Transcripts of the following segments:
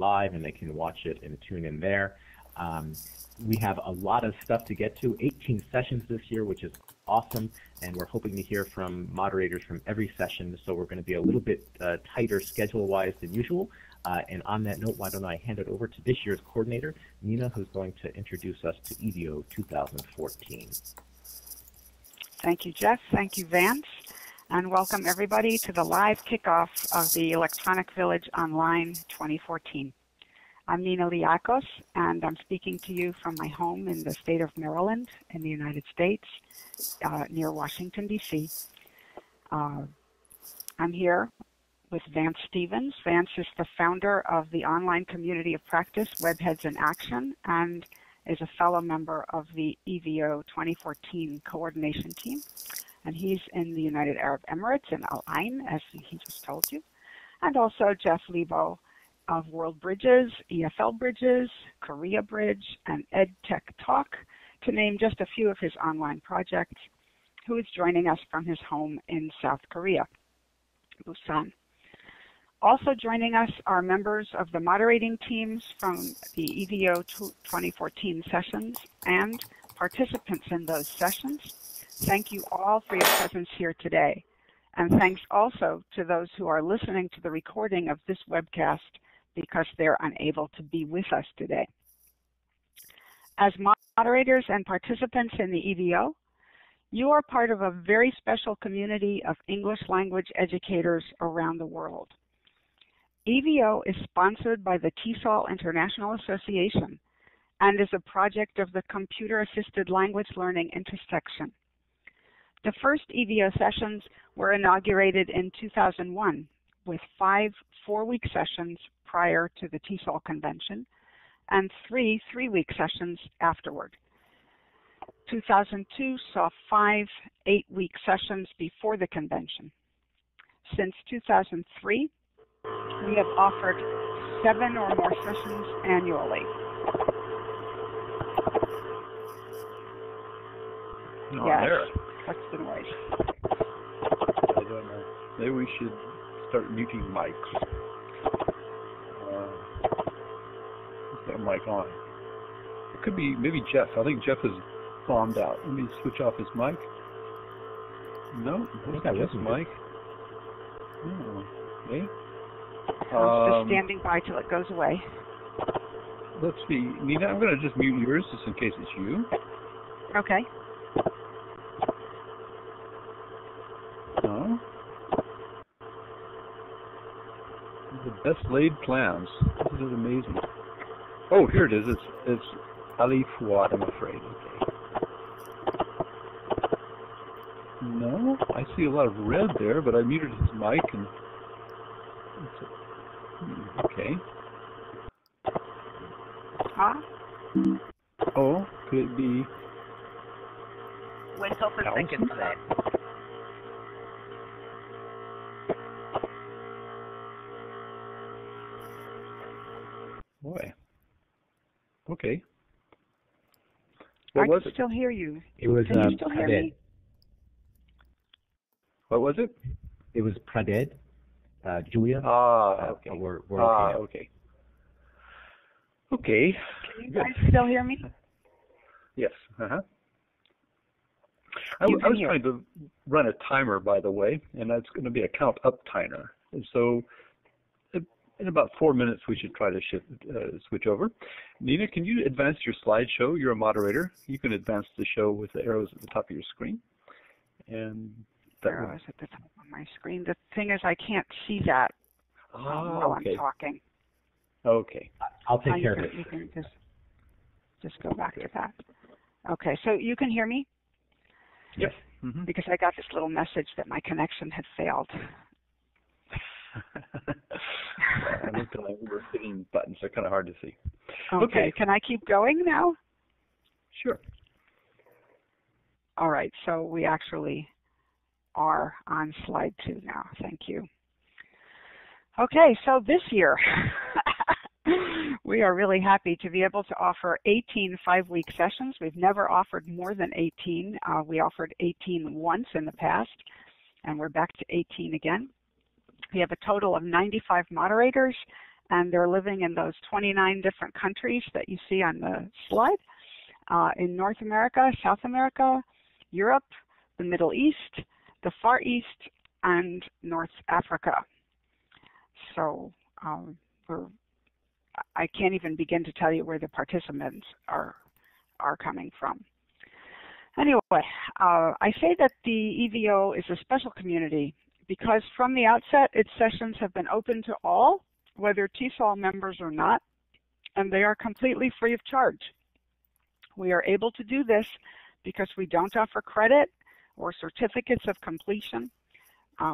live and they can watch it and tune in there. We have a lot of stuff to get to, 18 sessions this year, which is awesome, and we're hoping to hear from moderators from every session, so we're going to be a little bit tighter schedule-wise than usual. And on that note, why don't I hand it over to this year's coordinator, Nina, who's going to introduce us to EDO 2014. Thank you, Jeff. Thank you, Vance. And welcome, everybody, to the live kickoff of the Electronic Village Online 2014. I'm Nina Liakos, and I'm speaking to you from my home in the state of Maryland in the United States, near Washington, D.C. I'm here with Vance Stevens. Vance is the founder of the online community of practice, Webheads in Action, and is a fellow member of the EVO 2014 coordination team. And he's in the United Arab Emirates in Al Ain, as he just told you. And also Jeff Lebow of World Bridges, EFL Bridges, Korea Bridge, and EdTech Talk, to name just a few of his online projects, who is joining us from his home in South Korea, Busan. Also joining us are members of the moderating teams from the EVO 2014 sessions and participants in those sessions. Thank you all for your presence here today. And thanks also to those who are listening to the recording of this webcast because they're unable to be with us today. As moderators and participants in the EVO, you are part of a very special community of English language educators around the world. EVO is sponsored by the TESOL International Association and is a project of the Computer Assisted Language Learning intersection. The first EVO sessions were inaugurated in 2001 with 5 four-week sessions prior to the TESOL convention and 3 three-week sessions afterward. 2002 saw 5 eight-week sessions before the convention. Since 2003, we have offered 7 or more sessions annually. Not yes. There. What's the noise? I don't know. Maybe we should start muting mics. Is that mic on? It could be maybe Jeff. I think Jeff is bombed out. Let me switch off his mic. No, what's that? His mic? Oh, okay. I'm just standing by till it goes away. Let's see, Nina. I'm going to just mute yours just in case it's you. Okay. Best laid plans. This is amazing. Oh, here it is. It's Ali Fouad, I'm afraid. Okay. No, I see a lot of red there, but I muted his mic and. Okay. Huh? Oh, could it be? Went up a second today. Boy. Okay. What was it? I can still hear you. It was Can you still hear me? What was it? It was Praded, Julia. Okay. We're okay. Okay. Can you guys still hear me? Yes. I was trying to run a timer, by the way, and that's going to be a count up timer, and so. In about 4 minutes, we should try to switch over. Nina, can you advance your slideshow? You're a moderator. You can advance the show with the arrows at the top of your screen. And that arrows at the top of my screen. The thing is, I can't see that while I'm talking. Okay. I'll take care of it. You can just go back to that. Okay. So you can hear me? Yes. Mm-hmm. Because I got this little message that my connection had failed. I looked at my little sitting buttons. They're kind of hard to see. Okay. Can I keep going now? Sure. All right. So we actually are on slide 2 now. Thank you. Okay. So this year, we are really happy to be able to offer 18 five-week sessions. We've never offered more than 18. We offered 18 once in the past, and we're back to 18 again. We have a total of 95 moderators and they're living in those 29 different countries that you see on the slide, in North America, South America, Europe, the Middle East, the Far East, and North Africa. So I can't even begin to tell you where the participants are coming from. Anyway, I say that the EVO is a special community because from the outset, its sessions have been open to all, whether TESOL members or not, and they are completely free of charge. We are able to do this because we don't offer credit or certificates of completion.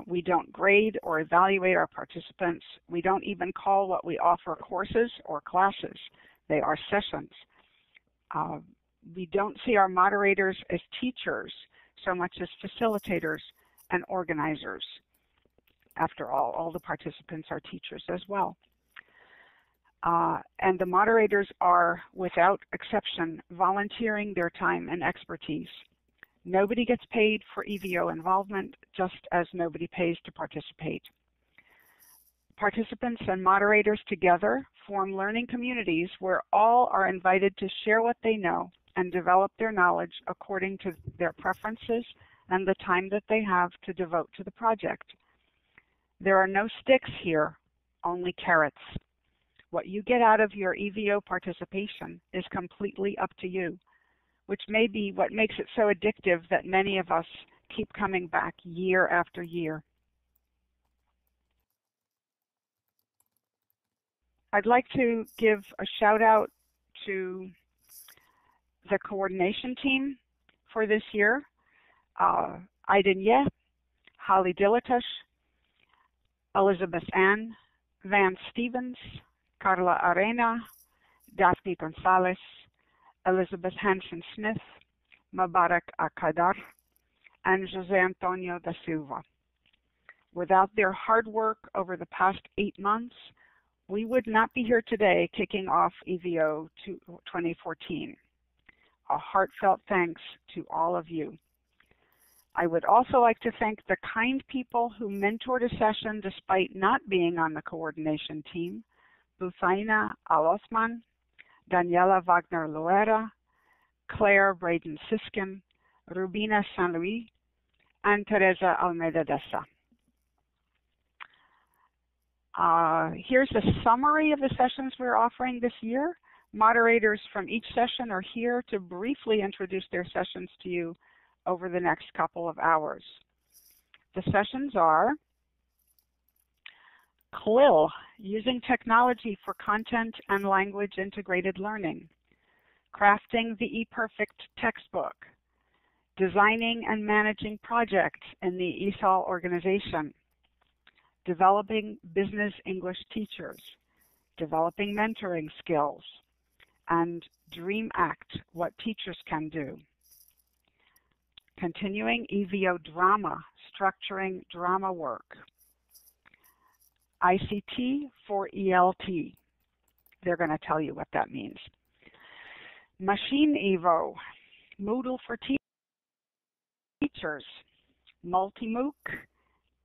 We don't grade or evaluate our participants. We don't even call what we offer courses or classes. They are sessions. We don't see our moderators as teachers so much as facilitators and organizers. After all the participants are teachers as well. And the moderators are, without exception, volunteering their time and expertise. Nobody gets paid for EVO involvement, just as nobody pays to participate. Participants and moderators together form learning communities where all are invited to share what they know and develop their knowledge according to their preferences and the time that they have to devote to the project. There are no sticks here, only carrots. What you get out of your EVO participation is completely up to you, which may be what makes it so addictive that many of us keep coming back year after year. I'd like to give a shout out to the coordination team for this year, Idenia, Holly Dilatush, Elizabeth Anne, Vance Stevens, Carla Arena, Daphne Gonzalez, Elizabeth Hansen-Smith, Mubarak Akadar, and Jose Antonio da Silva. Without their hard work over the past 8 months, we would not be here today kicking off EVO 2014. A heartfelt thanks to all of you. I would also like to thank the kind people who mentored a session despite not being on the coordination team, Busaina Al-Osman, Daniela Wagner-Loera, Claire Braden-Siskin, Rubina Saint-Louis, and Teresa Almeida-Dessa. Here's a summary of the sessions we're offering this year. Moderators from each session are here to briefly introduce their sessions to you over the next couple of hours. The sessions are CLIL, Using Technology for Content and Language Integrated Learning, Crafting the E-Perfect Textbook, Designing and Managing Projects in the ESOL Organization, Developing Business English Teachers, Developing Mentoring Skills, and Dream Act, What Teachers Can Do. Continuing EVO Drama, Structuring Drama Work. ICT for ELT. They're going to tell you what that means. Machine EVO, Moodle for Teachers, Multimooc,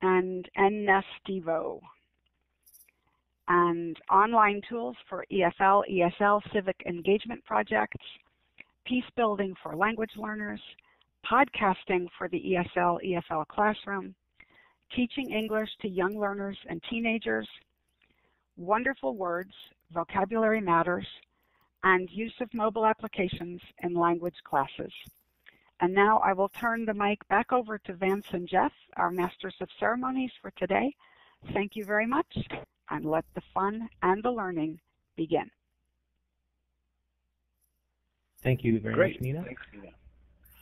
and NNest EVO. And online tools for EFL, ESL, civic engagement projects, peace building for language learners, podcasting for the ESL, EFL classroom, teaching English to young learners and teenagers, wonderful words, vocabulary matters, and use of mobile applications in language classes. And now I will turn the mic back over to Vance and Jeff, our Masters of Ceremonies for today. Thank you very much, and let the fun and the learning begin. Thank you very much, Nina. Thanks, Nina.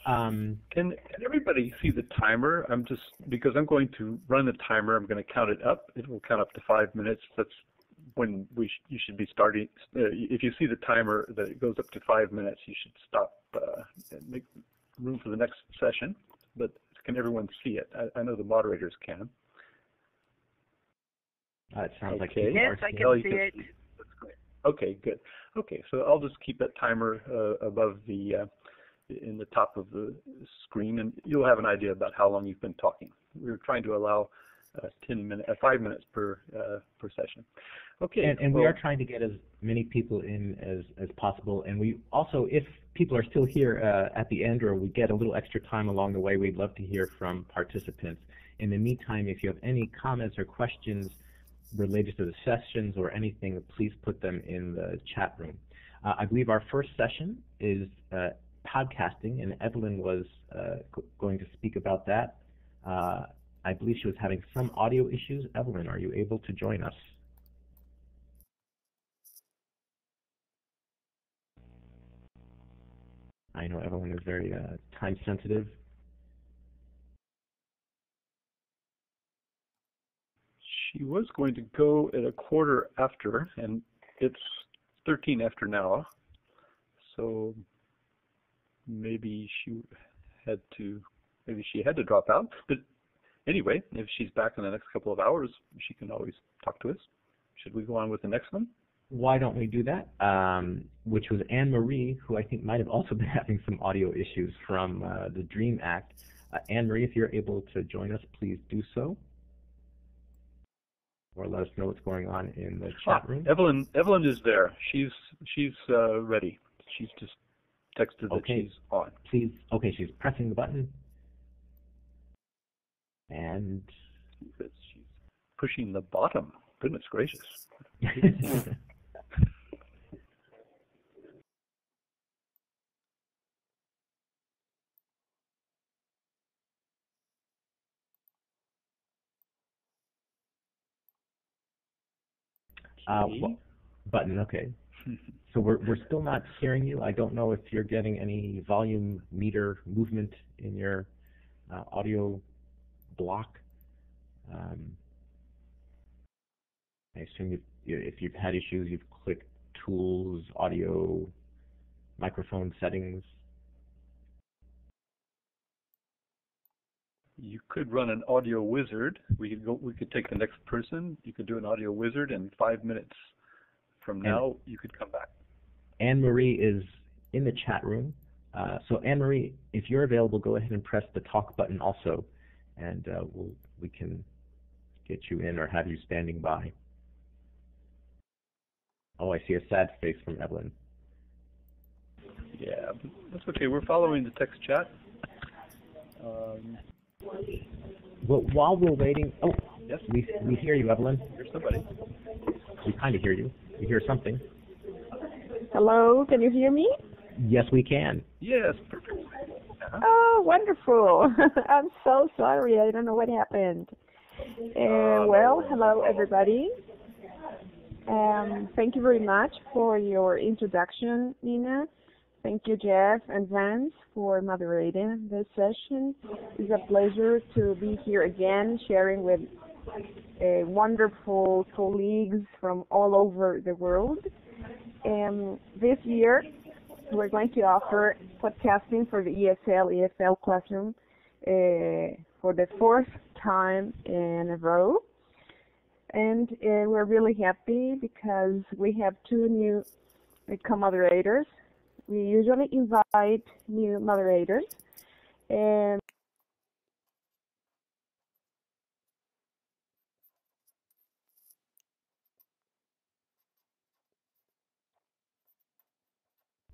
Can everybody see the timer? I'm just, because I'm going to run the timer, I'm going to count it up. It will count up to 5 minutes. That's when you should be starting. If you see the timer that it goes up to 5 minutes, you should stop and make room for the next session. But can everyone see it? I know the moderators can. It sounds like yes, I can see it. That's great. Okay, good. Okay, so I'll just keep that timer above the in the top of the screen, and you'll have an idea about how long you've been talking. We were trying to allow 5 minutes per session. Okay. And well, we are trying to get as many people in as possible. And we also, if people are still here at the end or we get a little extra time along the way, we'd love to hear from participants. In the meantime, if you have any comments or questions related to the sessions or anything, please put them in the chat room. I believe our first session is podcasting, and Evelyn was going to speak about that. I believe she was having some audio issues. Evelyn, are you able to join us? I know Evelyn is very time sensitive. She was going to go at 1:15, and it's 13 after now, so maybe she had to drop out. But anyway, if she's back in the next couple of hours, she can always talk to us. Should we go on with the next one? Why don't we do that? Which was Anne Marie, who I think might have also been having some audio issues from the DREAM Act. Anne Marie, if you're able to join us, please do so, or let us know what's going on in the chat room. Evelyn is there. She's ready. She's just texted that she's on. Please, okay, she's pressing the button, and she's pushing the bottom. Goodness gracious. Button, okay. So we're still not hearing you. I don't know if you're getting any volume meter movement in your audio block. I assume if you've had issues, you've clicked tools, audio, microphone settings. You could run an audio wizard. We could take the next person. You could do an audio wizard, and 5 minutes from now, you could come back. Anne Marie is in the chat room. So Anne Marie, if you're available, go ahead and press the talk button also, and we can get you in or have you standing by. Oh, I see a sad face from Evelyn. Yeah, that's okay. We're following the text chat. Well, while we're waiting, oh, yes, we hear you, Evelyn. Here's somebody. We kind of hear you. We hear something. Hello, can you hear me? Yes, we can. Yes, perfect. Oh, wonderful. I'm so sorry. I don't know what happened. Well, hello, everybody. Thank you very much for your introduction, Nina. Thank you, Jeff and Vance, for moderating this session. It's a pleasure to be here again, sharing with wonderful colleagues from all over the world. This year, we're going to offer podcasting for the ESL classroom for the 4th time in a row. And we're really happy because we have 2 new co-moderators. We usually invite new moderators, and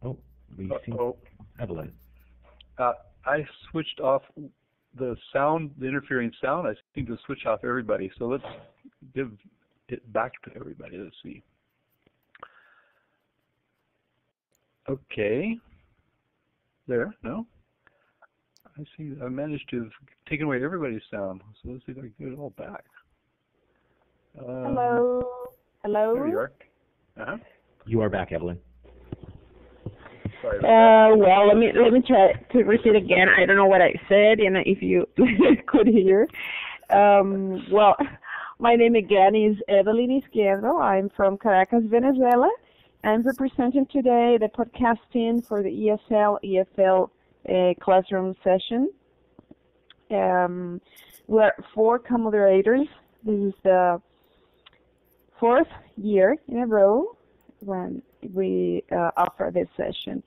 oh, we see Evelyn. I switched off the sound, the interfering sound. I seem to switch off everybody. So let's give it back to everybody. Let's see. Okay. There, no? I see I managed to have taken away everybody's sound, so let's see if I can get it all back. Hello. Hello. There you are. Uh-huh. You are back, Evelyn. Sorry about that. Well, let me try to repeat again. I don't know what I said, and if you could hear. Well, my name again is Evelyn Izquierdo. I'm from Caracas, Venezuela. I'm representing today the podcasting for the ESL-EFL classroom session. We're 4 co-moderators. This is the 4th year in a row when we offer this session.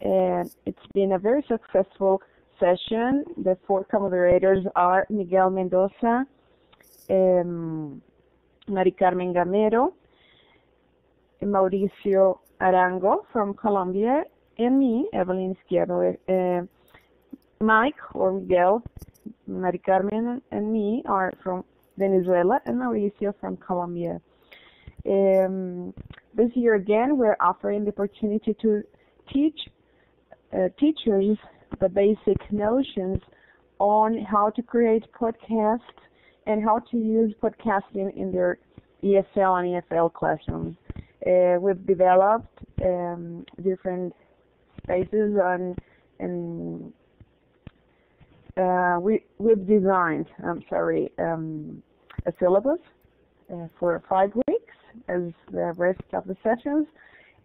And it's been a very successful session. The 4 co-moderators are Miguel Mendoza, Mari Carmen Gamero, Mauricio Arango from Colombia, and me, Evelyn Schiavo. Mike or Miguel, Mari Carmen and me are from Venezuela, and Mauricio from Colombia. This year again, we're offering the opportunity to teach teachers the basic notions on how to create podcasts and how to use podcasting in their ESL and EFL classrooms. We've developed different spaces on, and we've designed, a syllabus for 5 weeks as the rest of the sessions.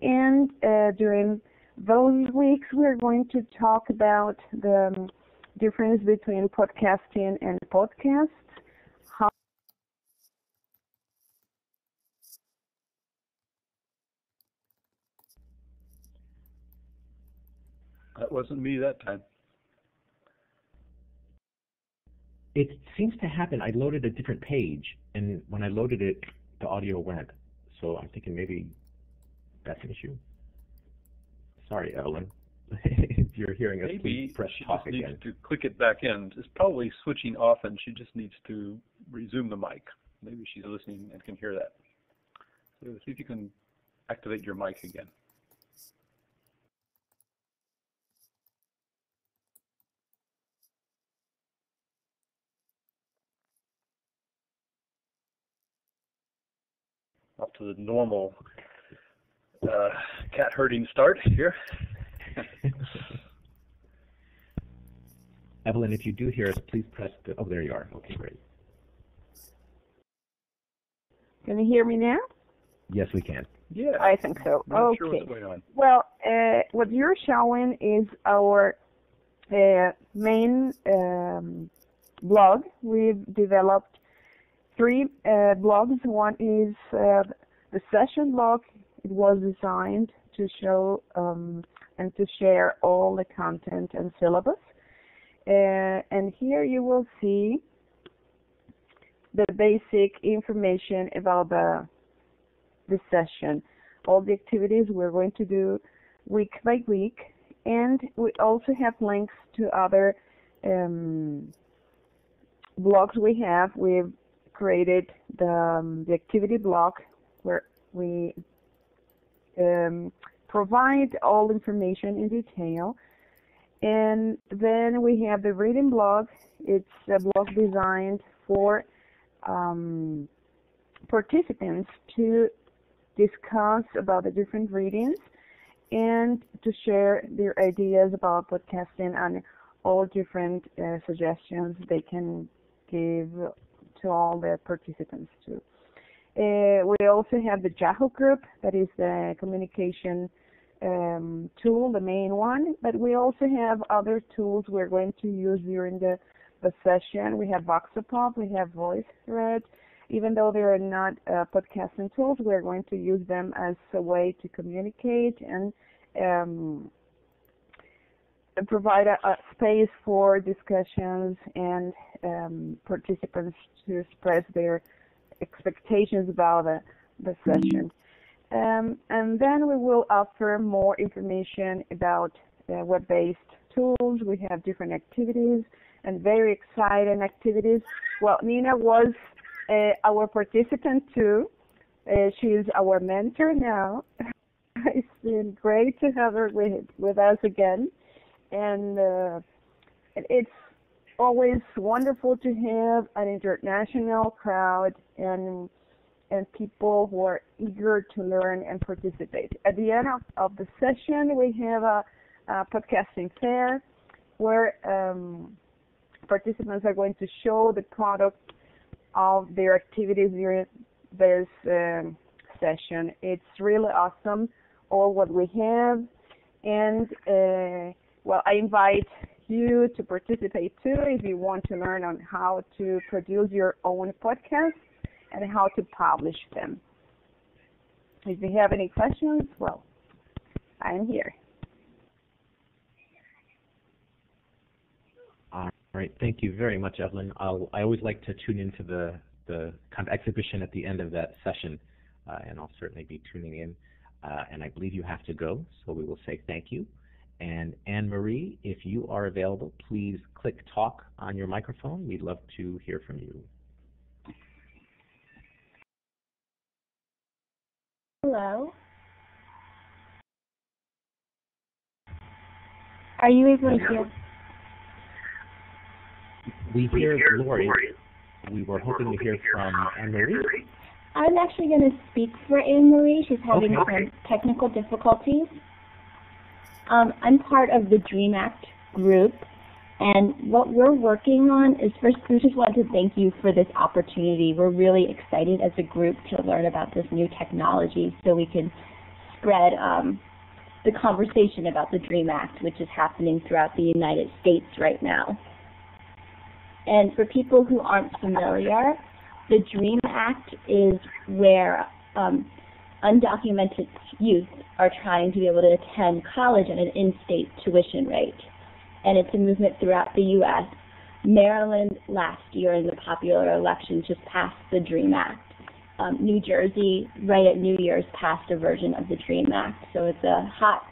And during those weeks, we're going to talk about the difference between podcasting and podcasts, how that wasn't me that time. It seems to happen. I loaded a different page, and when I loaded it, the audio went. So I'm thinking maybe that's an issue. Sorry, Evelyn. If you're hearing us, please press talk again. Maybe she just needs to click it back in. It's probably switching off, and she just needs to resume the mic. Maybe she's listening and can hear that. So see if you can activate your mic again. Off to the normal cat herding start here. Evelyn, if you do hear us, please press the, oh, there you are. Okay, great. Can you hear me now? Yes, we can. Yeah. I think so. I'm okay. Sure what's going on. Well, what you're showing is our main blog. We've developed 3 blogs. One is the session blog. It was designed to show and to share all the content and syllabus. And here you will see the basic information about the session, all the activities we're going to do week by week. And we also have links to other blogs we have. We've created the activity block where we provide all information in detail. And then we have the reading blog. It's a blog designed for participants to discuss about the different readings and to share their ideas about podcasting and all different suggestions they can give to all the participants too. We also have the Yahoo group, that is the communication tool, the main one, but we also have other tools we're going to use during the session. We have Voxpop, we have VoiceThread. Even though they are not podcasting tools, we're going to use them as a way to communicate and provide a space for discussions and participants to express their expectations about the session. And then we will offer more information about web-based tools. We have different activities and very exciting activities. Well, Nina was our participant too. She is our mentor now. It's been great to have her with us again. And it's always wonderful to have an international crowd and people who are eager to learn and participate. At the end of the session, we have a podcasting fair where participants are going to show the product of their activities during this session. It's really awesome, all what we have, and well, I invite you to participate too if you want to learn on how to produce your own podcast and how to publish them. If you have any questions, well, I'm here. All right, thank you very much, Evelyn. I always like to tune into the kind of exhibition at the end of that session and I'll certainly be tuning in. And I believe you have to go, so we will say thank you. And Anne-Marie, if you are available, please click talk on your microphone. We'd love to hear from you. Hello. Are you able to hear? We hear Lori. We were hoping to hear from Anne-Marie. I was actually going to speak for Anne-Marie. She's having some technical difficulties. I'm part of the Dream Act group, and what we're working on is, first, we just wanted to thank you for this opportunity. We're really excited as a group to learn about this new technology so we can spread the conversation about the Dream Act, which is happening throughout the United States right now. And for people who aren't familiar, the Dream Act is where undocumented youth are trying to be able to attend college at an in-state tuition rate. And it's a movement throughout the U.S. Maryland last year in the popular election just passed the Dream Act. New Jersey, right at New Year's, passed a version of the Dream Act. So it's a hot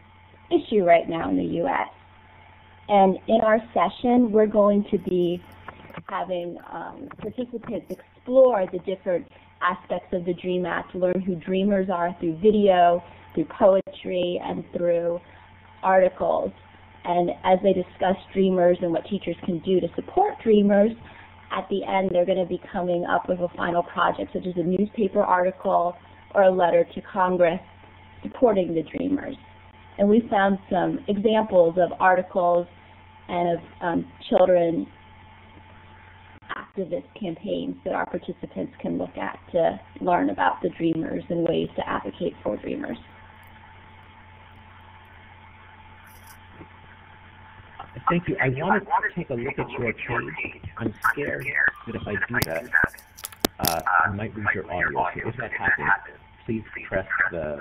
issue right now in the U.S. And in our session, we're going to be having participants explore the different aspects of the Dream Act, learn who dreamers are through video, through poetry, and through articles. And as they discuss dreamers and what teachers can do to support dreamers, at the end they're going to be coming up with a final project, such as a newspaper article or a letter to Congress supporting the dreamers. And we found some examples of articles and of children activist campaigns that our participants can look at to learn about the dreamers and ways to advocate for dreamers. Thank you. I wanted to take a look at your page. I'm scared that if I do that, I might lose your audio. So if that happens, please press the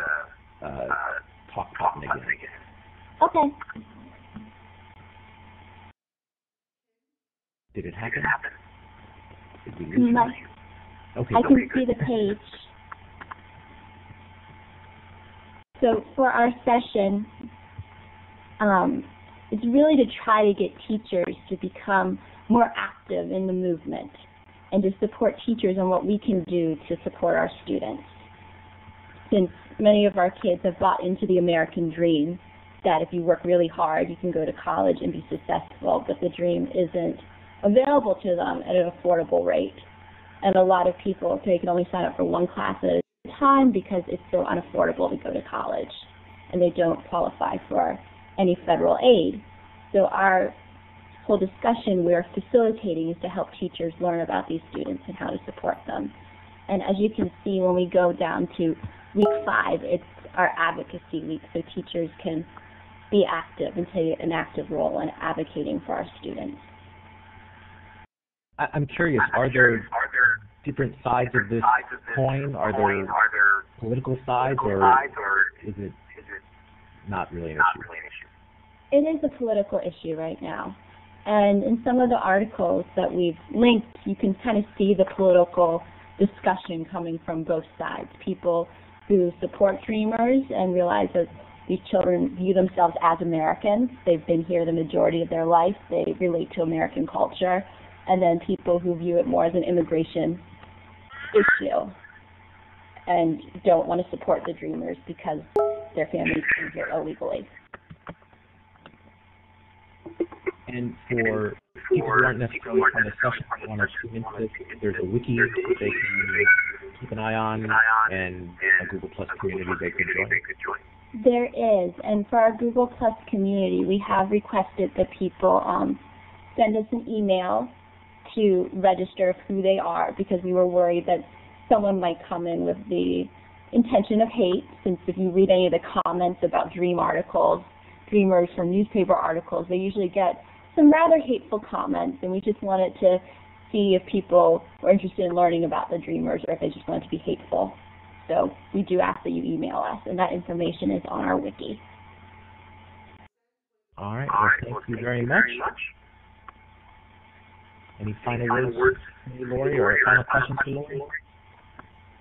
talk button again. Okay. Did it happen? Okay, I can see the page. So for our session, it's really to try to get teachers to become more active in the movement and to support teachers on what we can do to support our students. Since many of our kids have bought into the American dream, that if you work really hard, you can go to college and be successful, but the dream isn't available to them at an affordable rate. And a lot of people, they can only sign up for one class at a time because it's so unaffordable to go to college, and they don't qualify for any federal aid. So our whole discussion we're facilitating is to help teachers learn about these students and how to support them. And as you can see, when we go down to week 5, it's our advocacy week, so teachers can be active and take an active role in advocating for our students. I'm curious, are there different sides of this coin? Are there political sides, or is it not really an issue? It is a political issue right now. And in some of the articles that we've linked, you can kind of see the political discussion coming from both sides. People who support dreamers and realize that these children view themselves as Americans. They've been here the majority of their life. They relate to American culture. And then people who view it more as an immigration issue and don't want to support the dreamers because their families came here illegally. And for people who aren't necessarily from the session, I want to tune into this. There's a wiki that they can keep an eye on, and a Google Plus community they could join. There is, and for our Google Plus community, we have requested that people send us an email to register who they are, because we were worried that someone might come in with the intention of hate, since if you read any of the comments about dream articles, dreamers from newspaper articles, they usually get some rather hateful comments, and we just wanted to see if people were interested in learning about the dreamers or if they just wanted to be hateful. So we do ask that you email us, and that information is on our wiki. All right, well, thank you very much. Any final words, Lori, or a final question for Lori?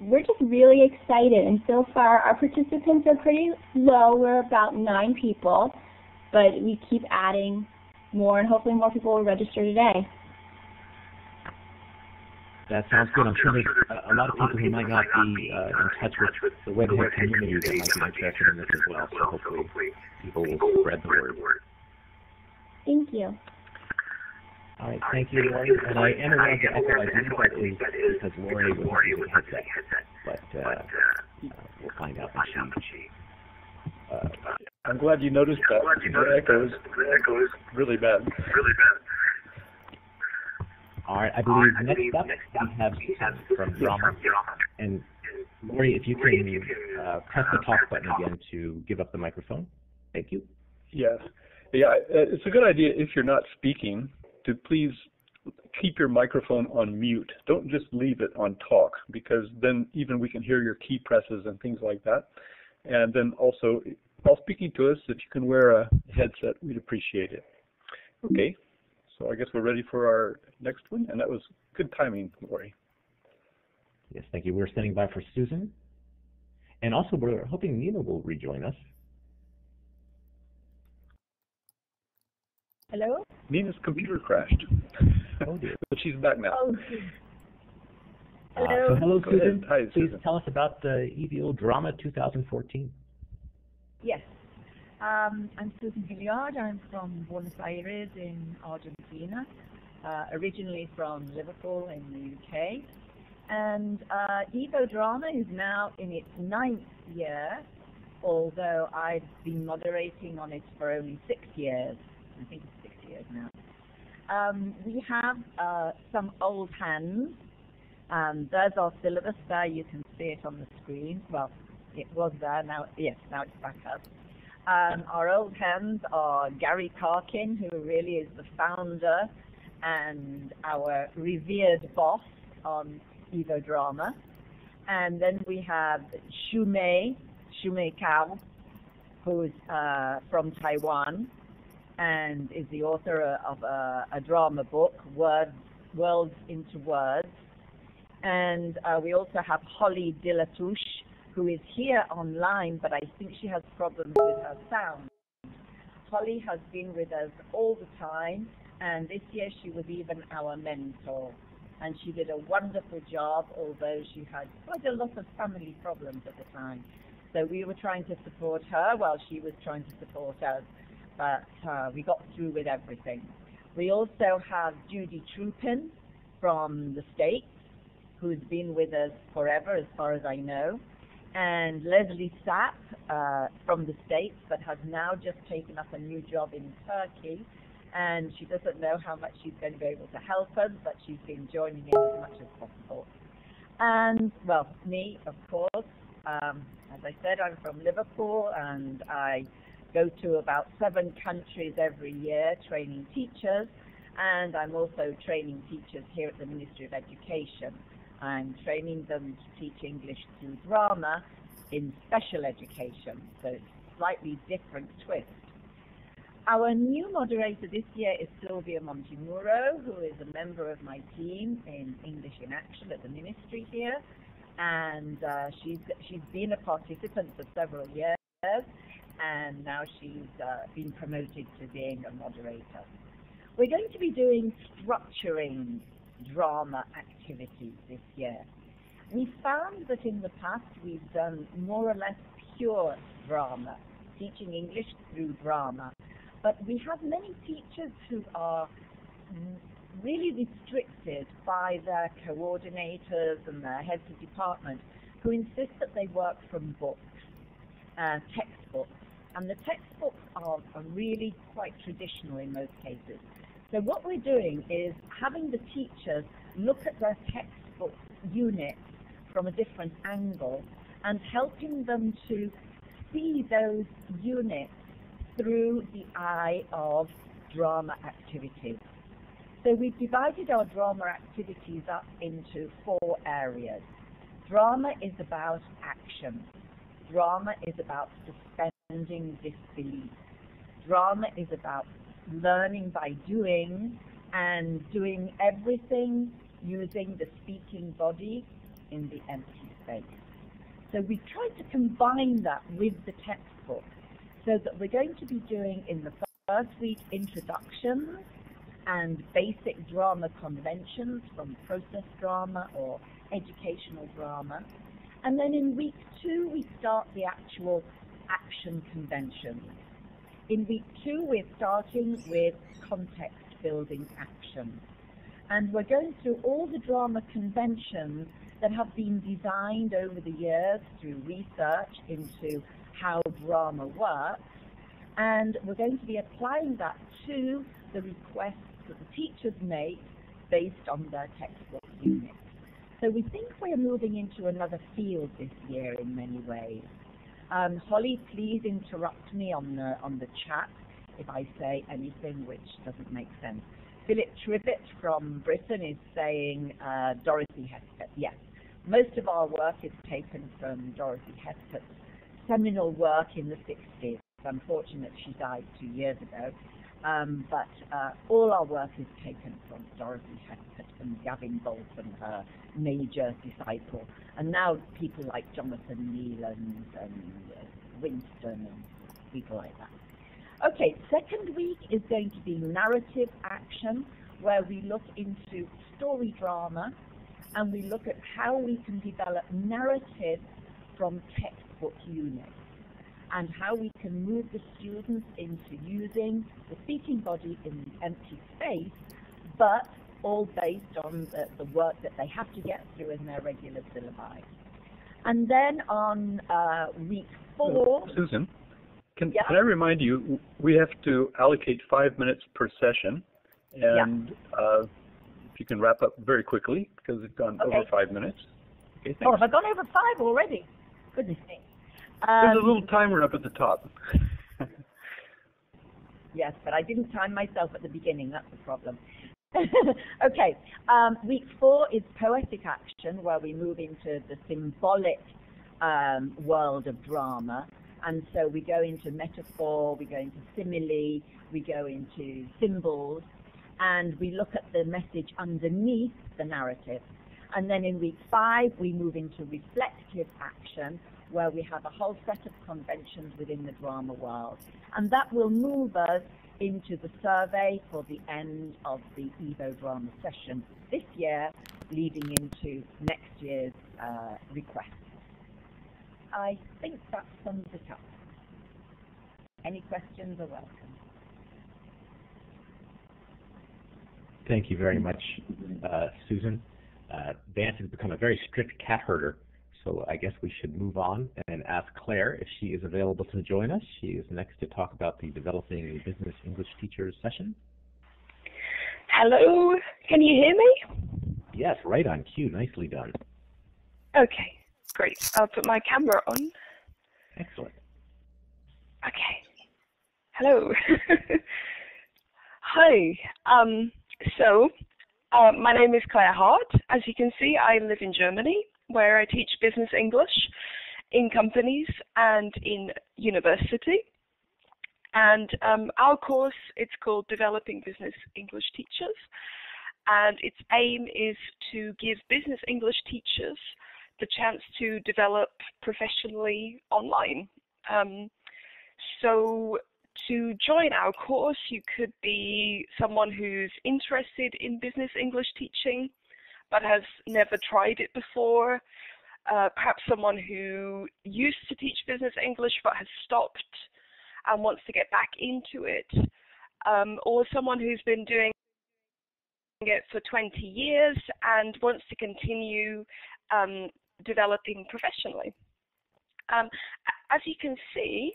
we're just really excited, and so far our participants are pretty low. We're about 9 people, but we keep adding more, and hopefully more people will register today. That sounds good. I'm sure there's a lot of people who might not be in touch with the Webhead community that might be interested in this as well, so hopefully people will spread the word. Thank you. All right, thank you, Lori. And I am allowed to echo, I think that is because Lori was using a headset, but we'll find out when she... I'm glad you noticed that. The echo is really bad. All right, I believe next up we have from Drama. And Lori, if you can press the talk button again to give up the microphone. Thank you. Yes. Yeah, it's a good idea if you're not speaking to please keep your microphone on mute. Don't just leave it on talk, because then even we can hear your key presses and things like that. And then also, while speaking to us, if you can wear a headset, we'd appreciate it. Okay, so I guess we're ready for our next one, and that was good timing, Lori. Yes, thank you. We're standing by for Susan. And also, we're hoping Nina will rejoin us. Hello? Nina's computer crashed. Oh dear. But she's back now. Oh, hello. So hello, Susan. Hi, Susan. Please tell us about the EVO Drama 2014. Yes. I'm Susan Hilliard. I'm from Buenos Aires in Argentina, originally from Liverpool in the UK. And EVO Drama is now in its 9th year, although I've been moderating on it for only 6 years. I think it's 6 years now. We have some old hands. There's our syllabus there. You can see it on the screen. Well, it was there. Now, yes, now it's back up. Our old hands are Gary Parkin, who really is the founder and our revered boss on EVO Drama. And then we have Shumei Kao, who is from Taiwan, and is the author of a drama book, Worlds into Words. And we also have Holly Dilatush, who is here online, but I think she has problems with her sound. Holly has been with us all the time, and this year she was even our mentor. And she did a wonderful job, although she had quite a lot of family problems at the time. So we were trying to support her while she was trying to support us. But we got through with everything. We also have Judy Trupin from the States, who's been with us forever, as far as I know, and Leslie Sapp from the States, but has now just taken up a new job in Turkey, and she doesn't know how much she's going to be able to help us, but she's been joining in as much as possible. And, well, me, of course. As I said, I'm from Liverpool, and I go to about 7 countries every year training teachers, and I'm also training teachers here at the Ministry of Education. I'm training them to teach English through drama in special education, so it's a slightly different twist. Our new moderator this year is Sylvia Montemuro, who is a member of my team in English in Action at the Ministry here, and she's been a participant for several years, and now she's been promoted to being a moderator. We're going to be doing structuring drama activities this year. We found that in the past we've done more or less pure drama, teaching English through drama, but we have many teachers who are really restricted by their coordinators and their heads of department, who insist that they work from books, textbooks. And the textbooks are really quite traditional in most cases. So what we're doing is having the teachers look at their textbook units from a different angle and helping them to see those units through the eye of drama activities. So we've divided our drama activities up into 4 areas. Drama is about action. Drama is about suspense. Disbelief. Drama is about learning by doing, and doing everything using the speaking body in the empty space. So we tried to combine that with the textbook, so that we're going to be doing in the first week introductions and basic drama conventions from process drama or educational drama. And then in week 2, we start the actual action convention. In week 2, we're starting with context building action. And we're going through all the drama conventions that have been designed over the years through research into how drama works. And we're going to be applying that to the requests that the teachers make based on their textbook unit. So we think we're moving into another field this year in many ways. Holly, please interrupt me on the chat if I say anything which doesn't make sense. Philip Trivet from Britain is saying Dorothy Heathcote. Yes, most of our work is taken from Dorothy Heathcote's seminal work in the 60s. It's unfortunate she died 2 years ago, but all our work is taken from Dorothy Heathcote and Gavin Bolton, her major disciple. And now people like Jonathan Neeland and Winston and people like that. Okay, second week is going to be narrative action, where we look into story drama and we look at how we can develop narrative from textbook units and how we can move the students into using the speaking body in the empty space, but all based on the work that they have to get through in their regular syllabi. And then on week 4... Susan? Can I remind you, we have to allocate 5 minutes per session, and if you can wrap up very quickly, because it's gone over 5 minutes. Okay, oh, have I gone over 5 already? Goodness me. There's a little timer up at the top. Yes, but I didn't time myself at the beginning, that's the problem. Okay, week 4 is poetic action, where we move into the symbolic world of drama. And so we go into metaphor, we go into simile, we go into symbols, and we look at the message underneath the narrative. And then in week 5, we move into reflective action, where we have a whole set of conventions within the drama world. And that will move us into the survey for the end of the EVO drama session this year, leading into next year's request. I think that sums it up. Any questions are welcome. Thank you very much, Susan. Vance has become a very strict cat herder, so I guess we should move on and ask Claire if she is available to join us. She is next to talk about the Developing a Business English Teacher session. Hello, can you hear me? Yes, right on cue, nicely done. Okay. Great, I'll put my camera on. Excellent. Okay. Hello. Hi. So my name is Claire Hart. As you can see, I live in Germany, where I teach business English in companies and in university. And our course, it's called Developing Business English Teachers. And its aim is to give business English teachers the chance to develop professionally online. So to join our course, you could be someone who's interested in business English teaching but has never tried it before, perhaps someone who used to teach business English but has stopped and wants to get back into it, or someone who's been doing it for 20 years and wants to continue developing professionally. As you can see,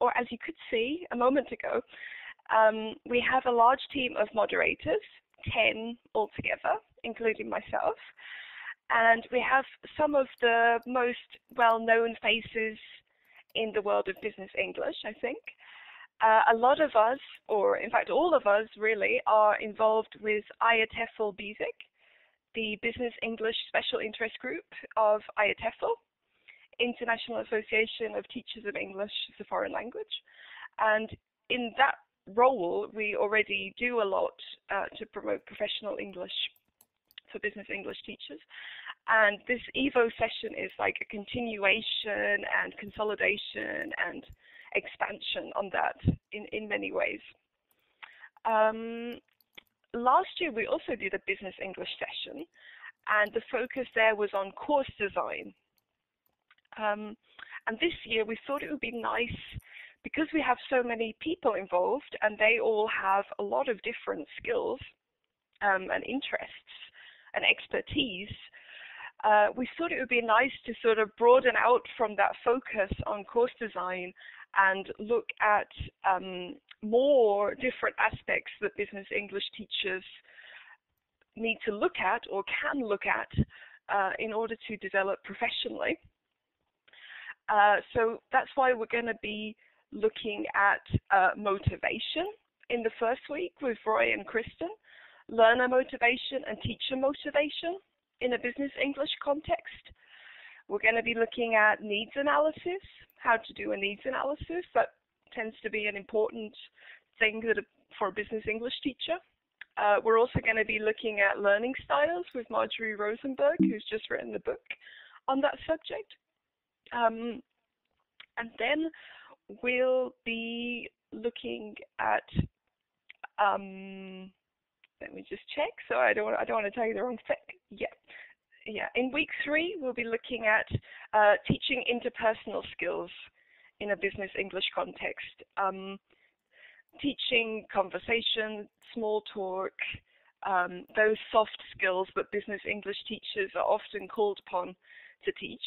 or as you could see a moment ago, we have a large team of moderators, 10 altogether, including myself, and we have some of the most well-known faces in the world of business English, I think. A lot of us, or in fact all of us really, are involved with IATEFL BSIC, the Business English Special Interest Group of IATEFL, International Association of Teachers of English as a Foreign Language. And in that role, we already do a lot to promote professional English for business English teachers. And this EVO session is like a continuation and consolidation and expansion on that in many ways. Last year, we also did a business English session, and the focus there was on course design. And this year, we thought it would be nice, because we have so many people involved and they all have a lot of different skills and interests and expertise, we thought it would be nice to sort of broaden out from that focus on course design and look at more different aspects that business English teachers need to look at or can look at in order to develop professionally. So that's why we're going to be looking at motivation in the first week with Roy and Kristen, learner motivation and teacher motivation in a business English context. We're going to be looking at needs analysis, how to do a needs analysis. That tends to be an important thing that for a business English teacher. We're also going to be looking at learning styles with Marjorie Rosenberg, who's just written the book on that subject. And then we'll be looking at, let me just check, so I don't want to tell you the wrong thing. Yeah. In week 3, we'll be looking at teaching interpersonal skills in a business English context, teaching conversation, small talk, those soft skills that business English teachers are often called upon to teach.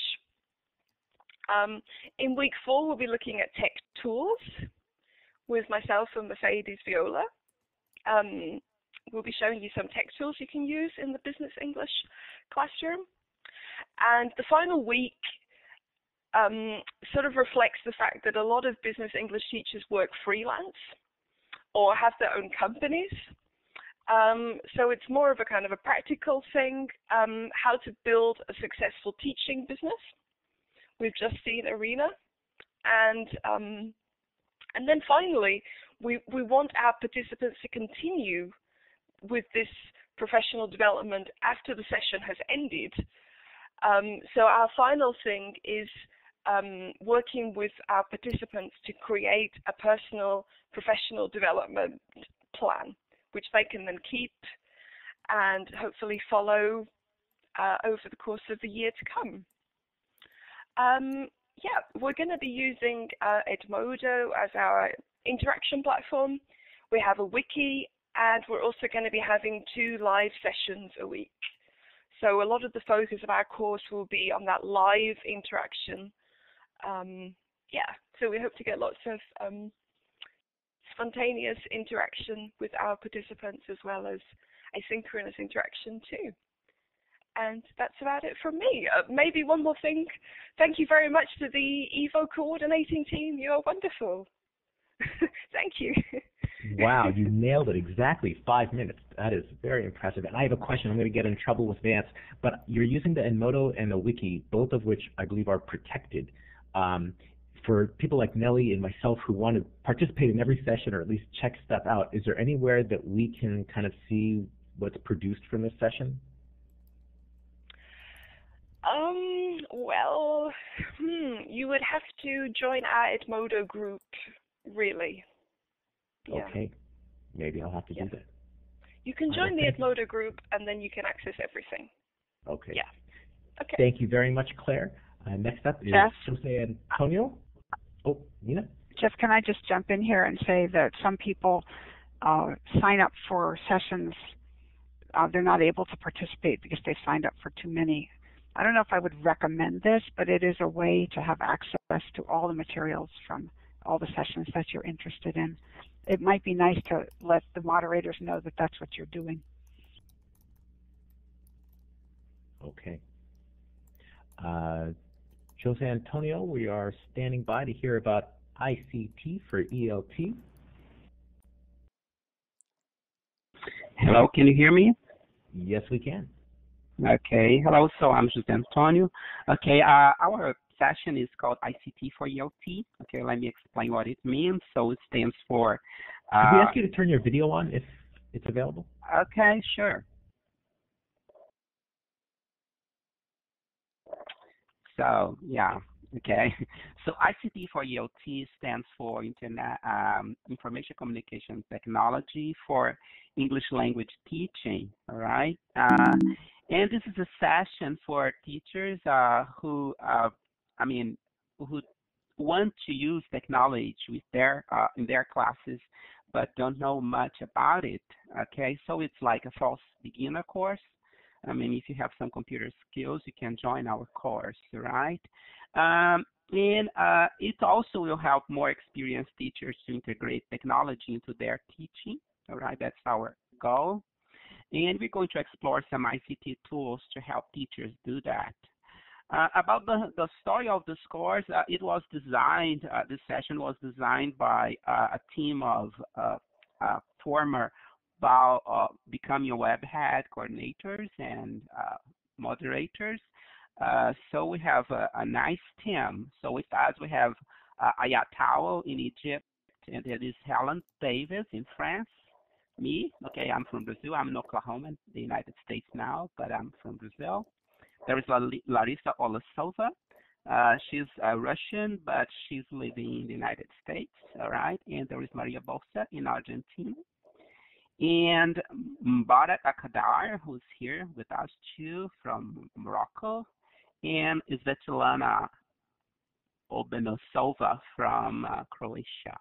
In week 4, we'll be looking at tech tools with myself and Mercedes Viola. We'll be showing you some tech tools you can use in the business English classroom. And the final week sort of reflects the fact that a lot of business English teachers work freelance or have their own companies. So it's more of a kind of a practical thing, how to build a successful teaching business. We've just seen Arena, and then finally, we want our participants to continue with this professional development after the session has ended. So our final thing is working with our participants to create a personal professional development plan, which they can then keep and hopefully follow over the course of the year to come. Yeah, we're going to be using Edmodo as our interaction platform. We have a wiki, and we're also going to be having 2 live sessions a week. So a lot of the focus of our course will be on that live interaction. Yeah, so we hope to get lots of spontaneous interaction with our participants as well as asynchronous interaction too. And that's about it from me. Maybe one more thing. Thank you very much to the EVO coordinating team. You are wonderful. Thank you. Wow, you nailed it. Exactly 5 minutes. That is very impressive. And I have a question. I'm going to get in trouble with Vance. But you're using the Edmodo and the wiki, both of which I believe are protected. For people like Nellie and myself who want to participate in every session or at least check stuff out, is there anywhere that we can kind of see what's produced from this session? Well, you would have to join our Edmodo group, really. Yeah. Okay, maybe I'll have to do that. You can join the Edmodo group, and then you can access everything. Okay. Yeah. Okay. Thank you very much, Claire. Next up is Jose Antonio. Oh, Nina? Jeff, can I just jump in here and say that some people sign up for sessions. They're not able to participate because they signed up for too many. I don't know if I would recommend this, but it is a way to have access to all the materials from all the sessions that you're interested in. It might be nice to let the moderators know that that's what you're doing. Okay. Jose Antonio, we are standing by to hear about ICT for ELT. Hello, can you hear me? Yes, we can. Okay, hello, so I'm Jose Antonio. Okay, our session is called ICT for ELT. Okay, let me explain what it means. So it stands for... Can we ask you to turn your video on if it's available? Okay, sure. So yeah, okay. So ICT for IoT stands for Internet Information Communication Technology for English Language Teaching. All right, and this is a session for teachers who, I mean, who want to use technology with their in their classes, but don't know much about it. Okay, so it's like a false beginner course. I mean, if you have some computer skills, you can join our course, right? And it also will help more experienced teachers to integrate technology into their teaching, all right? That's our goal. And we're going to explore some ICT tools to help teachers do that. About the story of this course, it was designed, this session was designed by a team of former Becoming a Webhead coordinators and moderators. So we have a nice team. So with us, we have Aya Tao in Egypt, and there is Helen Davis in France. Me, okay, I'm from Brazil. I'm in Oklahoma, in the United States now, but I'm from Brazil. There is Larissa Olasova. She's Russian, but she's living in the United States, all right? And there is Maria Bolsa in Argentina. And Mbarak Akadar, who's here with us too, from Morocco, and Svetlana Obenosova from Croatia.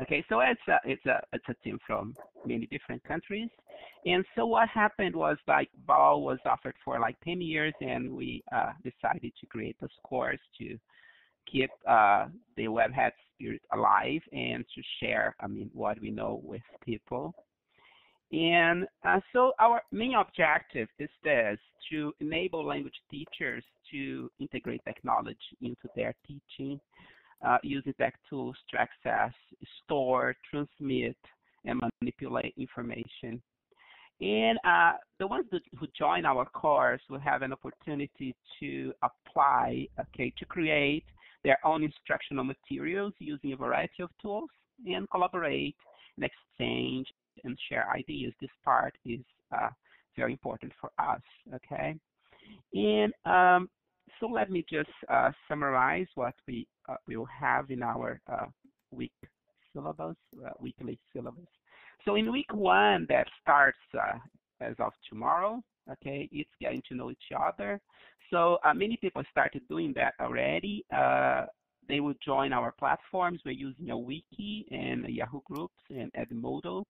Okay, so it's a team from many different countries. And so what happened was, like, BAL was offered for like 10 years, and we decided to create this course to keep the Webhead spirit alive and to share, I mean, what we know with people. And so our main objective is this, to enable language teachers to integrate technology into their teaching, using tech tools to access, store, transmit, and manipulate information. And the ones who join our course will have an opportunity to apply, okay, to create their own instructional materials using a variety of tools and collaborate and exchange and share ideas. This part is very important for us, okay? And so let me just summarize what we will have in our weekly syllabus. So in week one, that starts as of tomorrow, okay? It's getting to know each other. So many people started doing that already. They will join our platforms. We're using a wiki and a Yahoo Groups and Edmodo.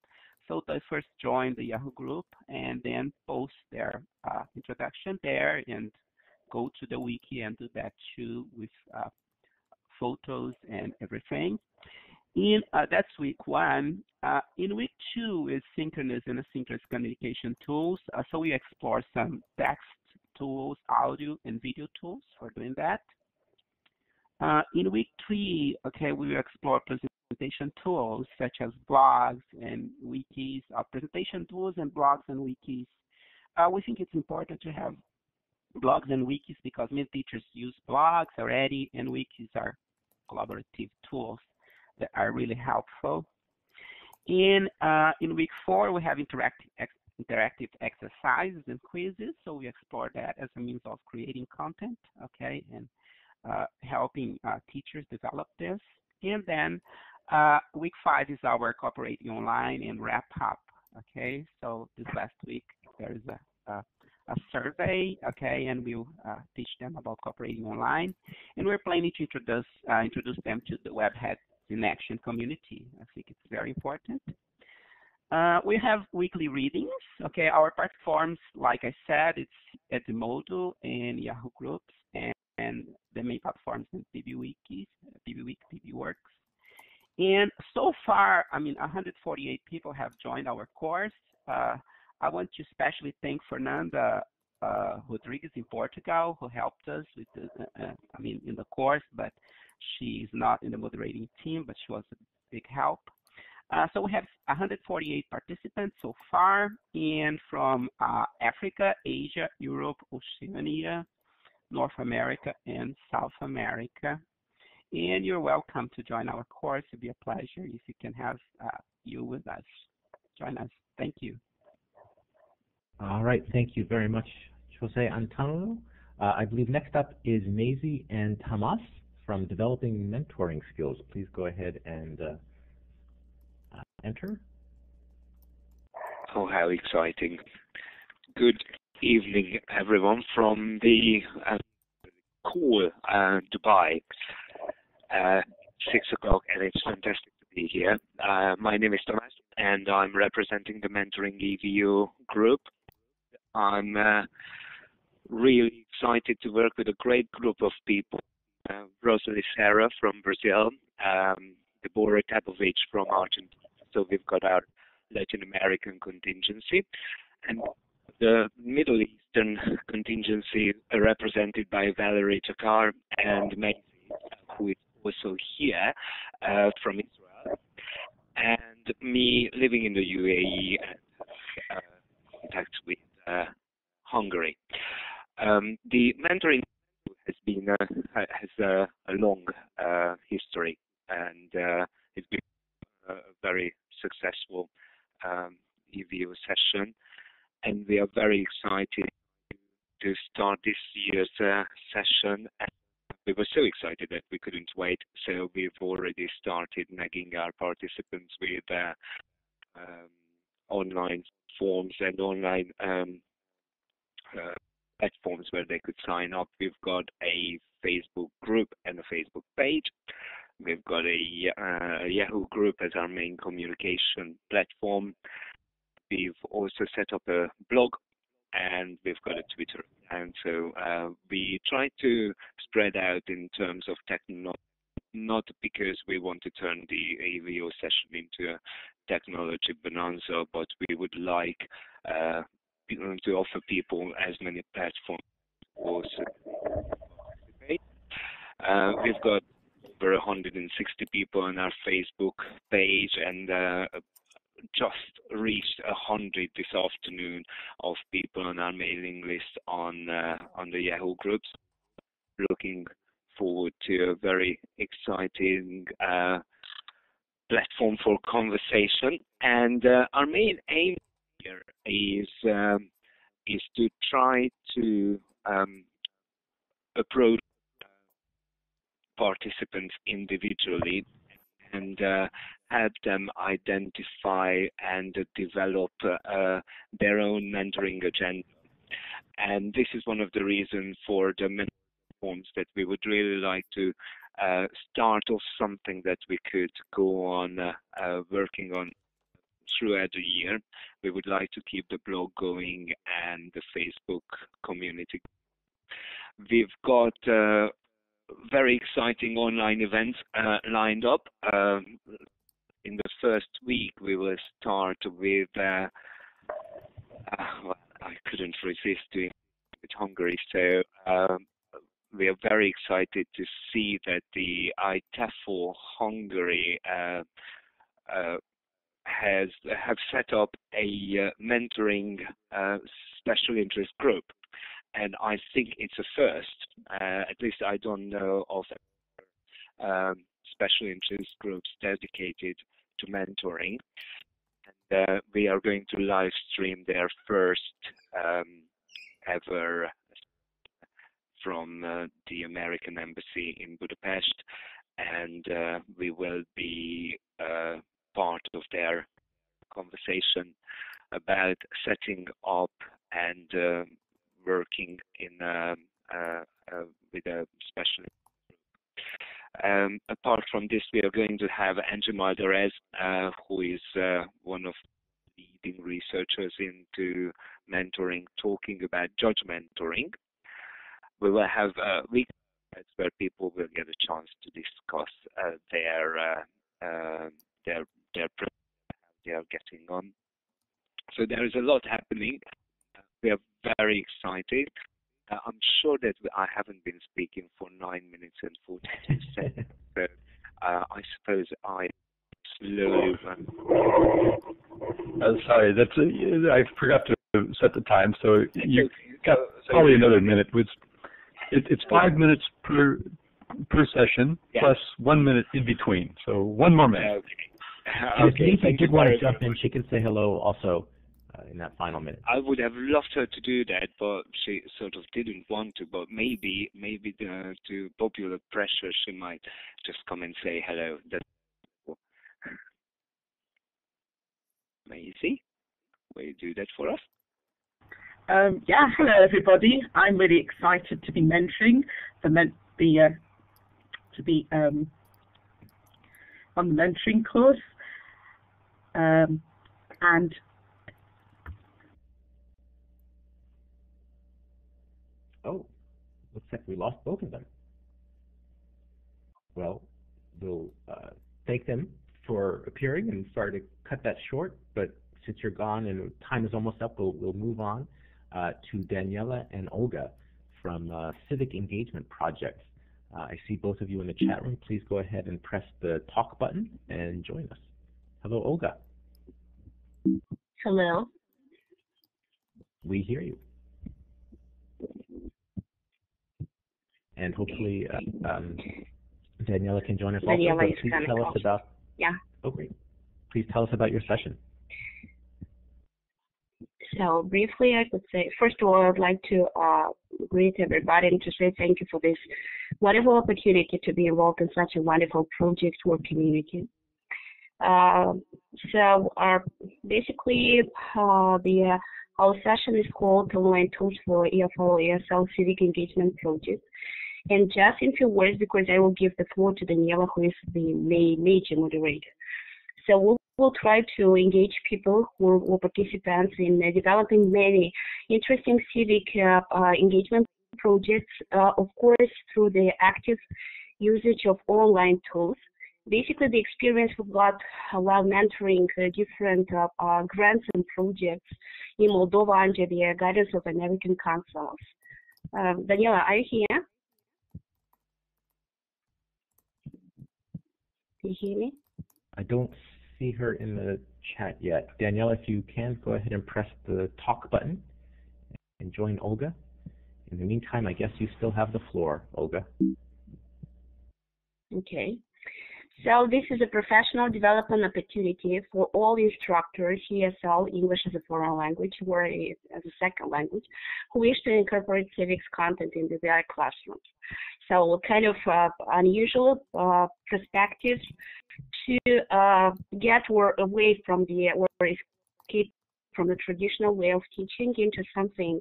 So they first join the Yahoo group and then post their introduction there and go to the wiki and do that too with photos and everything. In that's week one. In week two is synchronous and asynchronous communication tools. So we explore some text tools, audio and video tools for doing that. In week three, okay, we will explore presentation tools such as blogs and wikis, presentation tools and blogs and wikis. We think it's important to have blogs and wikis because many teachers use blogs already, and wikis are collaborative tools that are really helpful. In week four, we have interactive exercises and quizzes, so we explore that as a means of creating content, okay, and helping teachers develop this. And then week five is our cooperating online and wrap up. Okay, so this last week there is a survey. Okay, and we'll teach them about cooperating online, and we're planning to introduce them to the Webheads in Action community. I think it's very important. We have weekly readings. Okay, our platforms, like I said, it's Edmodo and Yahoo Groups and the main platforms in PBWiki, PBWiki, PBWorks. And so far, I mean, 148 people have joined our course. I want to especially thank Fernanda Rodriguez in Portugal, who helped us with the, I mean, in the course, but she's not in the moderating team, but she was a big help. So we have 148 participants so far, and from Africa, Asia, Europe, Oceania, North America and South America. And you're welcome to join our course. It'd be a pleasure if you can have you with us. Join us. Thank you. All right. Thank you very much, Jose Antonio. I believe next up is Maisie and Tomas from Developing Mentoring Skills. Please go ahead and enter. Oh, how exciting. Good evening, everyone, from the call Dubai, 6 o'clock, and it's fantastic to be here. My name is Tomas, and I'm representing the Mentoring EVU group. I'm really excited to work with a great group of people. Rosalie Serra from Brazil, Deborah Tapovich from Argentina. So we've got our Latin American contingency, and the Middle Eastern contingency represented by Valerie Jakar and Maisie, who is also here from Israel, and me living in the UAE and contacts with Hungary. The mentoring has been has a long history, and it's been a very successful EVU session, and we are very excited to start this year's session. And we were so excited that we couldn't wait, so we've already started nagging our participants with online forms and online platforms where they could sign up. We've got a Facebook group and a Facebook page. We've got a Yahoo group as our main communication platform. We've also set up a blog, and we've got a Twitter. And so we try to spread out in terms of technology, not because we want to turn the EVU session into a technology bonanza, but we would like to offer people as many platforms also. We've got over 160 people on our Facebook page, and just reached 100 this afternoon of people on our mailing list on the Yahoo groups. Looking forward to a very exciting platform for conversation, and our main aim here is to try to approach participants individually and help them identify and develop their own mentoring agenda. And this is one of the reasons for the mentoring forms that we would really like to start off something that we could go on working on throughout the year. We would like to keep the blog going and the Facebook community. We've got very exciting online events lined up. In the first week, we will start with, well, I couldn't resist doing it with Hungary, so we are very excited to see that the ITEFL Hungary have set up a mentoring special interest group. And I think it's a first. At least I don't know of special interest groups dedicated to mentoring. And, we are going to live stream their first ever from the American Embassy in Budapest, and we will be part of their conversation about setting up and working in with a special group. Apart from this, we are going to have Angie Maldarez, who is one of the leading researchers into mentoring, talking about judge mentoring. We will have weekends where people will get a chance to discuss their they are getting on. So there is a lot happening. We are very excited. I'm sure that I haven't been speaking for 9 minutes and 40 seconds, so I suppose I slowly run. I'm sorry, that's I forgot to set the time, so you got probably another minute. It's 5 minutes per session, yeah, plus 1 minute in between, so 1 more minute. Okay. If Lisa did want to jump in, she can say hello also. in that final minute. I would have loved her to do that, but she sort of didn't want to. But maybe to popular pressure, she might just come and say hello. That's cool. Maisie, will you do that for us? Yeah, hello everybody. I'm really excited to be mentoring, to be on the mentoring course, and oh, looks like we lost both of them. Well, we'll thank them for appearing, and sorry to cut that short, but since you're gone and time is almost up, we'll move on to Daniela and Olga from Civic Engagement Project. I see both of you in the chat room. Please go ahead and press the talk button and join us. Hello, Olga. Hello. We hear you. And hopefully Daniela can join us also. Daniela is going to tell us about. Yeah. Oh, great. Please tell us about your session. So briefly, I could say, first of all, I'd like to greet everybody and to say thank you for this wonderful opportunity to be involved in such a wonderful project or community. Our session is called Law and Tools for EFL-ESL Civic Engagement Project. And just in few words, because I will give the floor to Daniela, who is the major moderator. So we'll try to engage people or participants in developing many interesting civic engagement projects, of course, through the active usage of online tools. Basically, the experience we've got while mentoring different grants and projects in Moldova under the guidance of American Councils. Daniela, are you here? Do you hear me? I don't see her in the chat yet. Daniela, if you can, go ahead and press the talk button and join Olga. In the meantime, I guess you still have the floor, Olga. Okay. So this is a professional development opportunity for all instructors, ESL, English as a foreign language, or as a second language, who wish to incorporate civics content into their classrooms. So kind of unusual perspectives to get away from the, or escape from the traditional way of teaching into something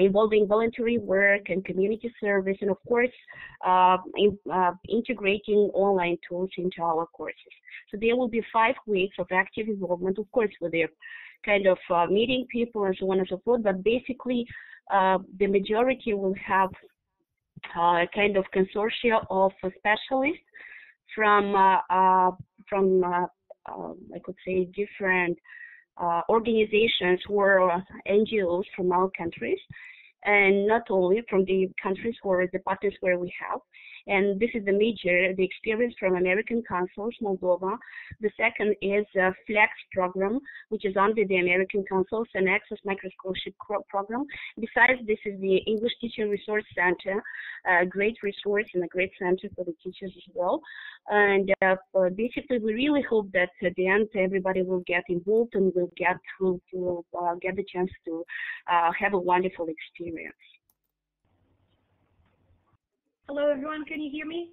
involving voluntary work and community service, and of course, integrating online tools into our courses. So there will be 5 weeks of active involvement, of course, with their kind of meeting people and so on and so forth, but basically, the majority will have kind of consortia of specialists from I could say, different organizations or NGOs from our countries, and not only from the countries or the partners where we have. And this is the experience from American Councils, Moldova. The second is a FLEX program, which is under the American Councils and Access Microscholarship program. Besides, this is the English Teacher Resource Center, a great resource and a great center for the teachers as well. And basically, we really hope that at the end, everybody will get involved and will get the chance to have a wonderful experience. Hello, everyone. Can you hear me?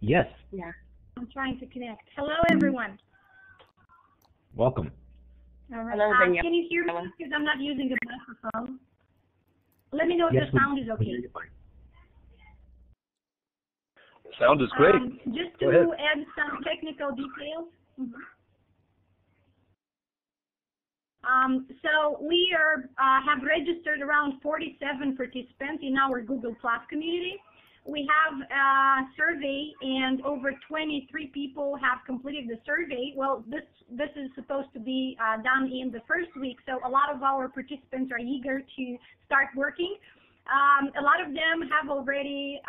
Yes. Yeah. I'm trying to connect. Hello, everyone. Welcome. All right. Hello, can you hear me? Hello. Because I'm not using the microphone. Let me know if the sound is okay. The sound is great. Just to add some technical details. So we have registered around 47 participants in our Google Plus community. We have a survey, and over 23 people have completed the survey. Well, this is supposed to be done in the first week, so a lot of our participants are eager to start working. A lot of them have already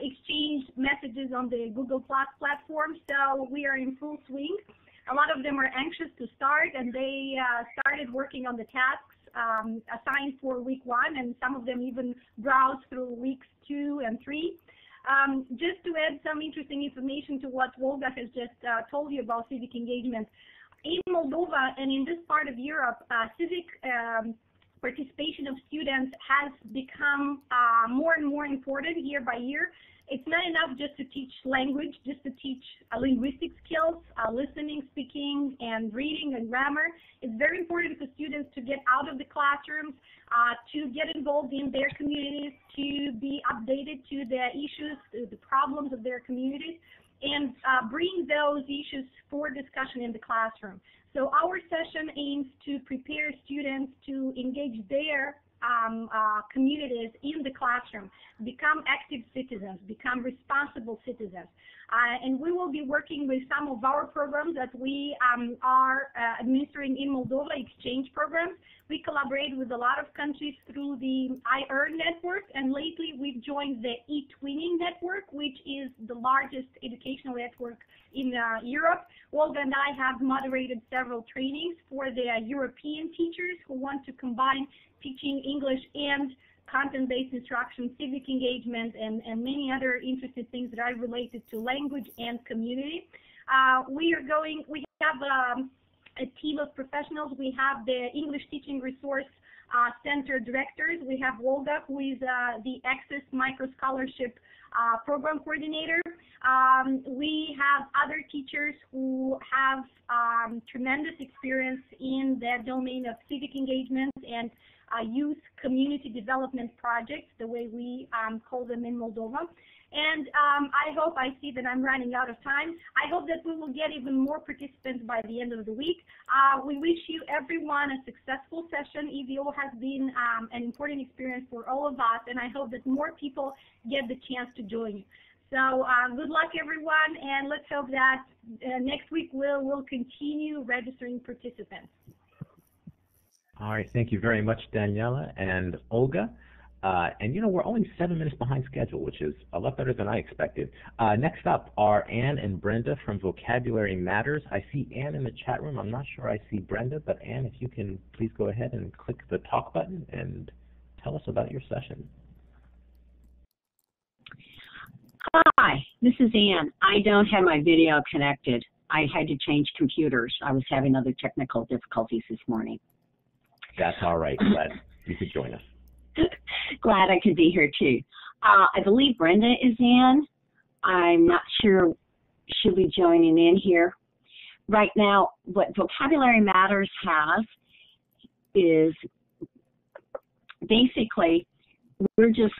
exchanged messages on the Google Plus platform, so we are in full swing. A lot of them are anxious to start, and they started working on the tasks assigned for week one, and some of them even browse through weeks 2 and 3. Just to add some interesting information to what Olga has just told you about civic engagement, in Moldova and in this part of Europe, civic participation of students has become more and more important year by year. It's not enough just to teach language, just to teach linguistic skills, listening, speaking, and reading and grammar. It's very important for students to get out of the classrooms, to get involved in their communities, to be updated to the issues, to the problems of their communities, and bring those issues for discussion in the classroom. So our session aims to prepare students to engage their communities in the classroom, become active citizens, become responsible citizens. And we will be working with some of our programs that we are administering in Moldova, exchange programs. We collaborate with a lot of countries through the iEarn network, and lately we've joined the eTwinning network, which is the largest educational network in Europe. Olga and I have moderated several trainings for the European teachers who want to combine teaching English and content-based instruction, civic engagement, and many other interesting things that are related to language and community. We have a team of professionals. We have the English Teaching Resource Center directors. We have Olga, who is the Access Microscholarship program coordinator. We have other teachers who have tremendous experience in the domain of civic engagement and youth community development projects, the way we call them in Moldova. And I hope, I see that I'm running out of time, I hope that we will get even more participants by the end of the week. We wish you everyone a successful session. EVO has been an important experience for all of us, and I hope that more people get the chance to join you. So good luck, everyone, and let's hope that next week we'll continue registering participants. All right, thank you very much, Daniela and Olga. And you know, we're only 7 minutes behind schedule, which is a lot better than I expected. Next up are Anne and Brenda from Vocabulary Matters. I see Anne in the chat room. I'm not sure I see Brenda, but Anne, if you can please go ahead and click the talk button and tell us about your session. Hi, this is Anne. I don't have my video connected. I had to change computers. I was having other technical difficulties this morning. That's all right. Glad you could join us. Glad I could be here too. I believe Brenda is in. I'm not sure she'll be joining in here. Right now, what Vocabulary Matters has is basically we're just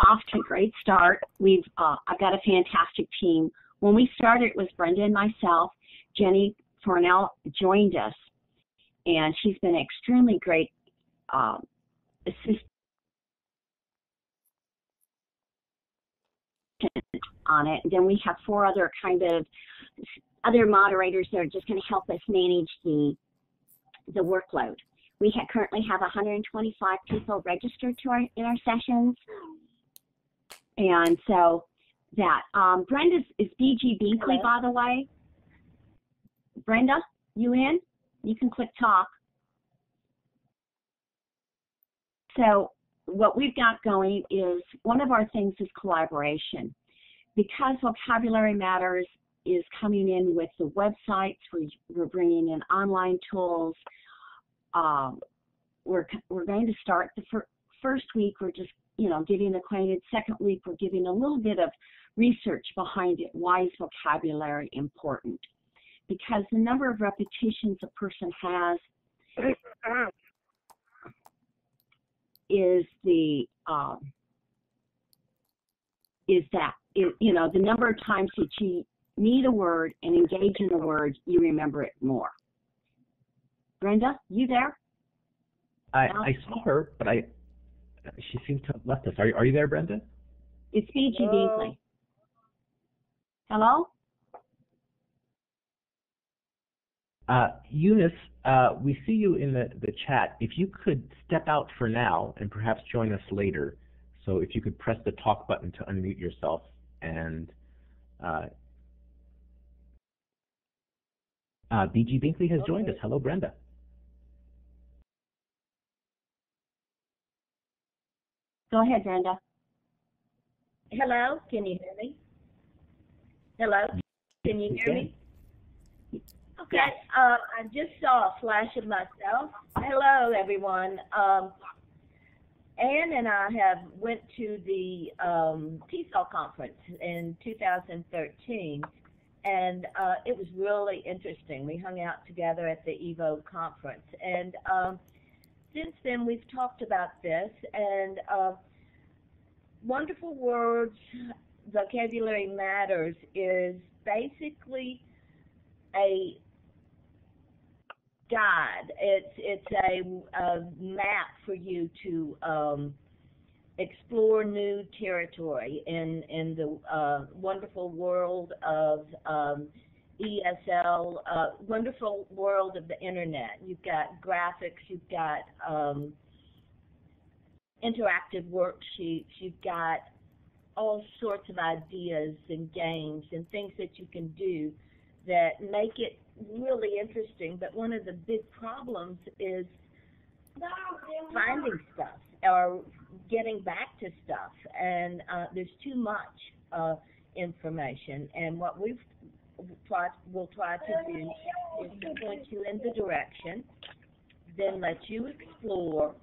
off to a great start. I've got a fantastic team. When we started, it was Brenda and myself. Jenny Fornell joined us, and she's been an extremely great assistant on it. And then we have four other other moderators that are just going to help us manage the workload. We currently have 125 people registered in our sessions, and so that Brenda is BG Binkley, by the way. Brenda, you in? You can click talk. So what we've got going is, one of our things is collaboration. Because Vocabulary Matters is coming in with the websites, we're bringing in online tools. We're going to start the first week, we're just, you know, getting acquainted. Second week, we're giving a little bit of research behind it. Why is vocabulary important? Because the number of repetitions a person has is the number of times that you need a word and engage in a word, you remember it more. Brenda, you there? I saw her, but she seems to have left us. Are you there, Brenda? It's BG Binkley. Hello? Eunice, we see you in the chat. If you could step out for now and perhaps join us later. So if you could press the talk button to unmute yourself, and BG Binkley has joined us. Hello, Brenda. Go ahead, Brenda. Hello, can you hear me? Hello, can you hear me? Okay, yes. I just saw a flash of myself. Hello, everyone. Anne and I have went to the TESOL conference in 2013, and it was really interesting. We hung out together at the EVO conference, and since then we've talked about this, and wonderful words, vocabulary matters is basically a guide. It's a map for you to explore new territory in the wonderful world of ESL, wonderful world of the internet. You've got graphics, you've got interactive worksheets, you've got all sorts of ideas and games and things that you can do that make it really interesting. But one of the big problems is finding stuff or getting back to stuff, and there's too much information. And what we'll try to do is to point you in the direction, then let you explore,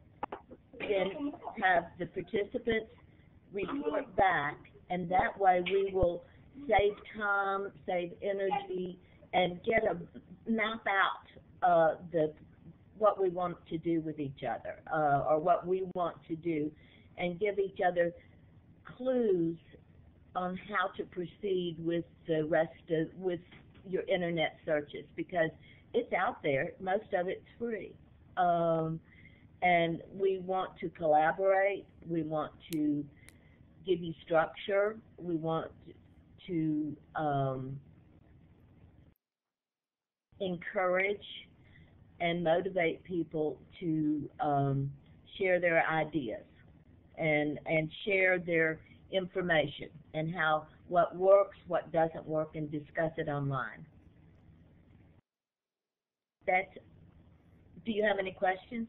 then have the participants report back, and that way we will save time, save energy, and get a map out what we want to do with each other, or what we want to do, and give each other clues on how to proceed with the rest of your internet searches, because it's out there. Most of it's free, and we want to collaborate. We want to give you structure. We want to encourage and motivate people to share their ideas and share their information and how what works, what doesn't work, and discuss it online. Do you have any questions?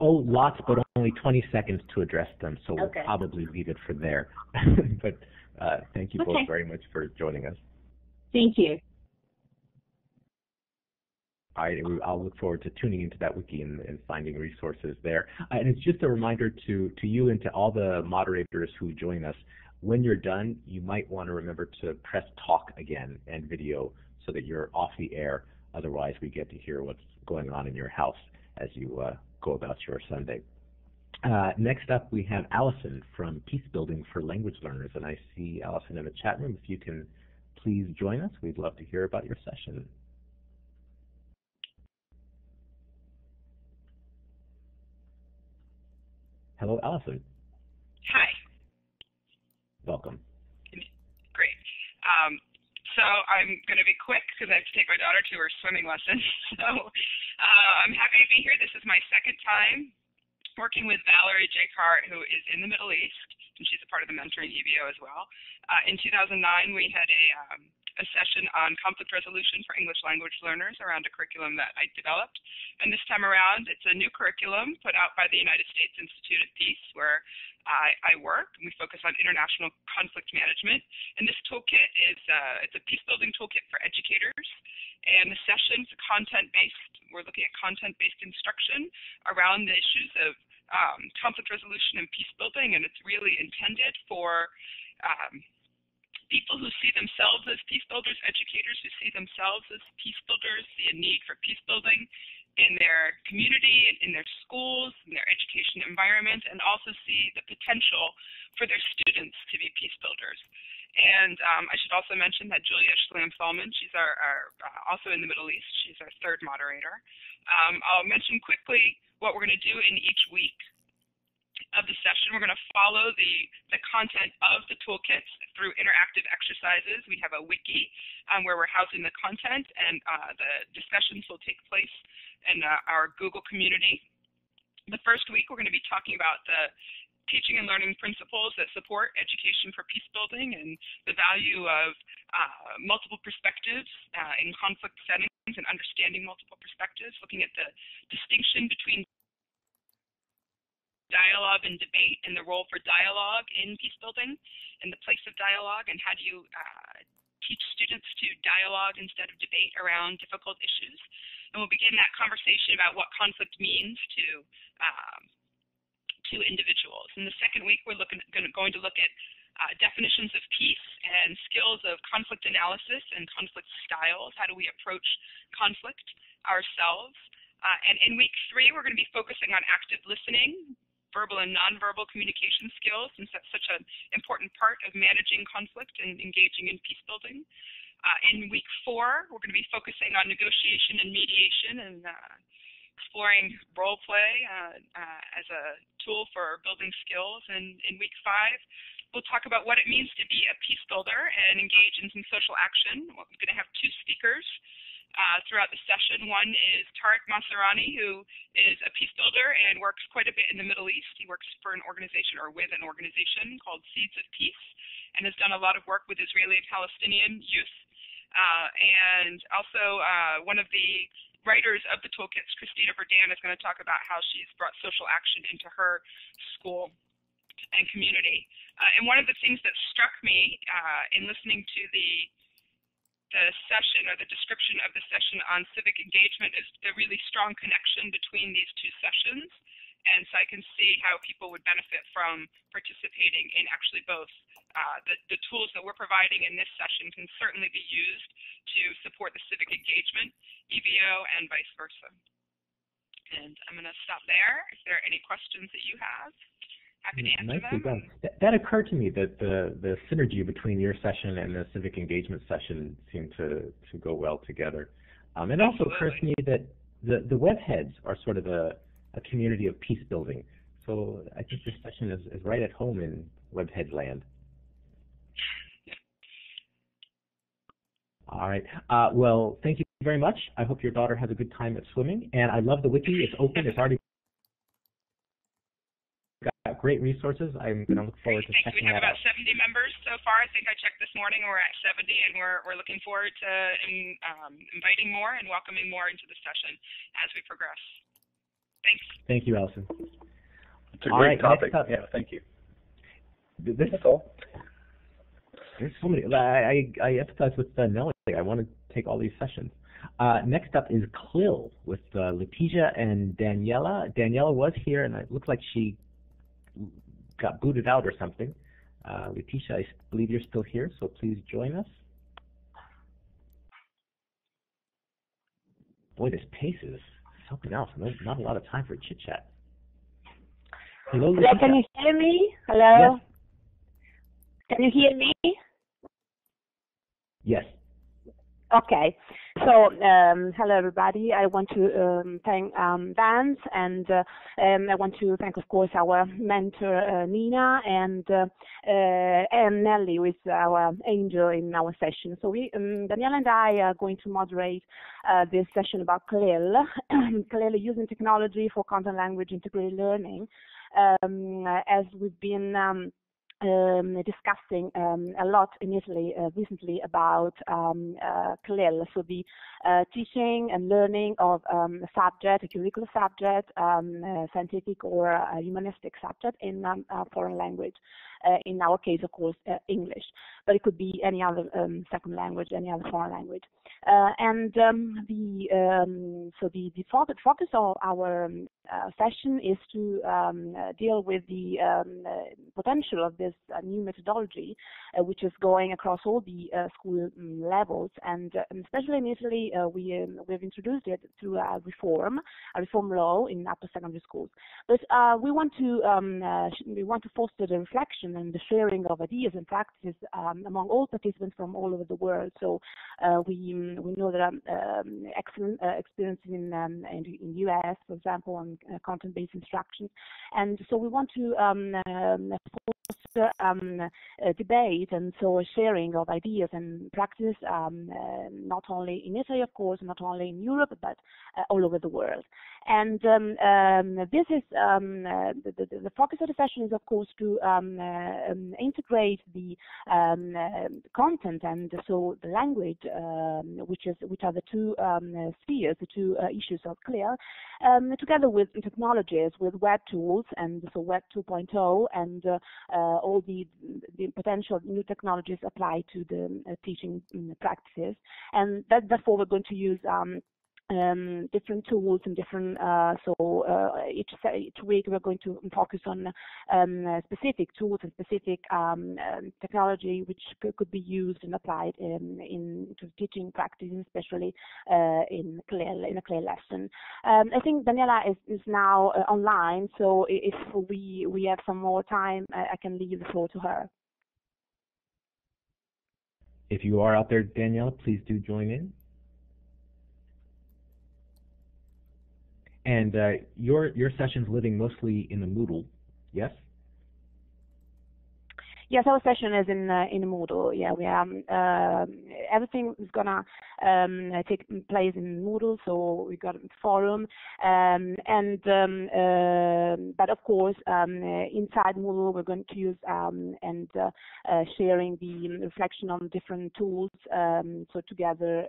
Oh, lots, but only 20 seconds to address them, so we'll probably leave it for there. But thank you both very much for joining us. Thank you. All right, I'll look forward to tuning into that wiki and finding resources there. And it's just a reminder to you and to all the moderators who join us, when you're done, you might want to remember to press talk again and video so that you're off the air. Otherwise, we get to hear what's going on in your house as you go about your Sunday. Next up, we have Allison from Peace Building for Language Learners. And I see Allison in the chat room. If you can please join us, we'd love to hear about your session. Hello, Allison. Hi. Welcome. Great. So I'm going to be quick because I have to take my daughter to her swimming lesson. So I'm happy to be here. This is my second time working with Valerie Jakar, who is in the Middle East, and she's a part of the mentoring EBO as well. In 2009, we had a session on conflict resolution for English language learners around a curriculum that I developed. And this time around, it's a new curriculum put out by the United States Institute of Peace, where I work, and we focus on international conflict management. And this toolkit is it's a peace-building toolkit for educators. And the session's content-based. We're looking at content-based instruction around the issues of conflict resolution and peace building, and it's really intended for people who see themselves as peace builders, educators who see themselves as peace builders, see a need for peace building in their community, in their schools, in their education environment, and also see the potential for their students to be peace builders. And I should also mention that Julia Schlam-Salman, she's also in the Middle East, she's our third moderator. I'll mention quickly what we're going to do in each week of the session. We're going to follow the content of the toolkits through interactive exercises. We have a wiki where we're housing the content, and the discussions will take place in our Google community. The first week, we're going to be talking about the teaching and learning principles that support education for peace building and the value of multiple perspectives in conflict settings and understanding multiple perspectives, looking at the distinction between dialogue and debate and the role for dialogue in peace building and the place of dialogue, and how do you teach students to dialogue instead of debate around difficult issues. And we'll begin that conversation about what conflict means to individuals. In the second week, we're going to look at definitions of peace and skills of conflict analysis and conflict styles. How do we approach conflict ourselves? And in week three, we're going to be focusing on active listening, verbal and nonverbal communication skills, since that's such an important part of managing conflict and engaging in peace building. In week four, we're going to be focusing on negotiation and mediation and exploring role play as a tool for building skills. And in week five, we'll talk about what it means to be a peace builder and engage in some social action. We're going to have two speakers throughout the session. One is Tariq Masarani, who is a peace builder and works quite a bit in the Middle East. He works for an organization, or with an organization, called Seeds of Peace, and has done a lot of work with Israeli and Palestinian youth. And also one of the writers of the toolkits, Christina Verdan, is going to talk about how she's brought social action into her school and community. And one of the things that struck me in listening to the session, or the description of the session on civic engagement, is the really strong connection between these two sessions. And so I can see how people would benefit from participating in actually both. The tools that we're providing in this session can certainly be used to support the civic engagement, EVO, and vice versa. And I'm going to stop there. If there are any questions that you have, happy to answer them. Nicely done. That occurred to me, that the synergy between your session and the civic engagement session seemed to go well together. It also occurs to me that the webheads are sort of a community of peace building. So I think this session is right at home in webhead land. All right. Well, thank you very much. I hope your daughter has a good time at swimming. And I love the wiki. It's open. It's already got great resources. I'm going to look forward to checking that out. We have about 70 members so far. I think I checked this morning. We're at 70, and we're looking forward to inviting more and welcoming more into the session as we progress. Thanks. Thank you, Allison. It's a great topic. Yeah, thank you. That's all. There's so many. I empathize with Nelly. I want to take all these sessions. Next up is CLIL with Leticia and Daniela. Daniela was here, and it looked like she got booted out or something. Leticia, I believe you're still here, so please join us. Boy, this pace is something else. Not a lot of time for chit-chat. Hello, Leticia. Hello, can you hear me? Hello? Yes. Can you hear me? Yes. Okay. So, hello everybody. I want to thank Vance, and I want to thank, of course, our mentor Nina, and Nelly, who is our angel in our session. So we, Daniela and I, are going to moderate this session about CLIL, CLIL using technology for content language integrated learning, as we've been discussing a lot in Italy recently about CLIL, so the teaching and learning of a subject, a curricular subject, scientific or humanistic subject in foreign language. In our case, of course, English, but it could be any other second language, any other foreign language. So the focus of our session is to deal with the potential of this new methodology, which is going across all the school levels, and especially in Italy, we've introduced it through a reform law in upper secondary schools. But we want to foster the reflection and the sharing of ideas and practices among all participants from all over the world. So we know there are excellent experience in the US, for example, on content-based instruction, and so we want to foster debate and so sharing of ideas and practices, not only in Italy, of course, not only in Europe, but all over the world. And this is the focus of the session is, of course, to integrate the content and so the language, which are the two spheres, the two issues of Claire, together with technologies, with web tools, and so Web 2.0 and all the potential new technologies applied to the teaching practices, and that therefore we're going to use different tools and different each week we're going to focus on specific tools and specific technology which could be used and applied to teaching practices, especially in a Claire lesson. I think Daniela is now online, so if we have some more time, I can leave the floor to her. If you are out there, Daniela, please do join in. And your session's living mostly in the Moodle, yes? Yes, our session is in Moodle. Yeah, we are everything is gonna take place in Moodle. So we got a forum, but of course inside Moodle we're going to use sharing the reflection on different tools. So together,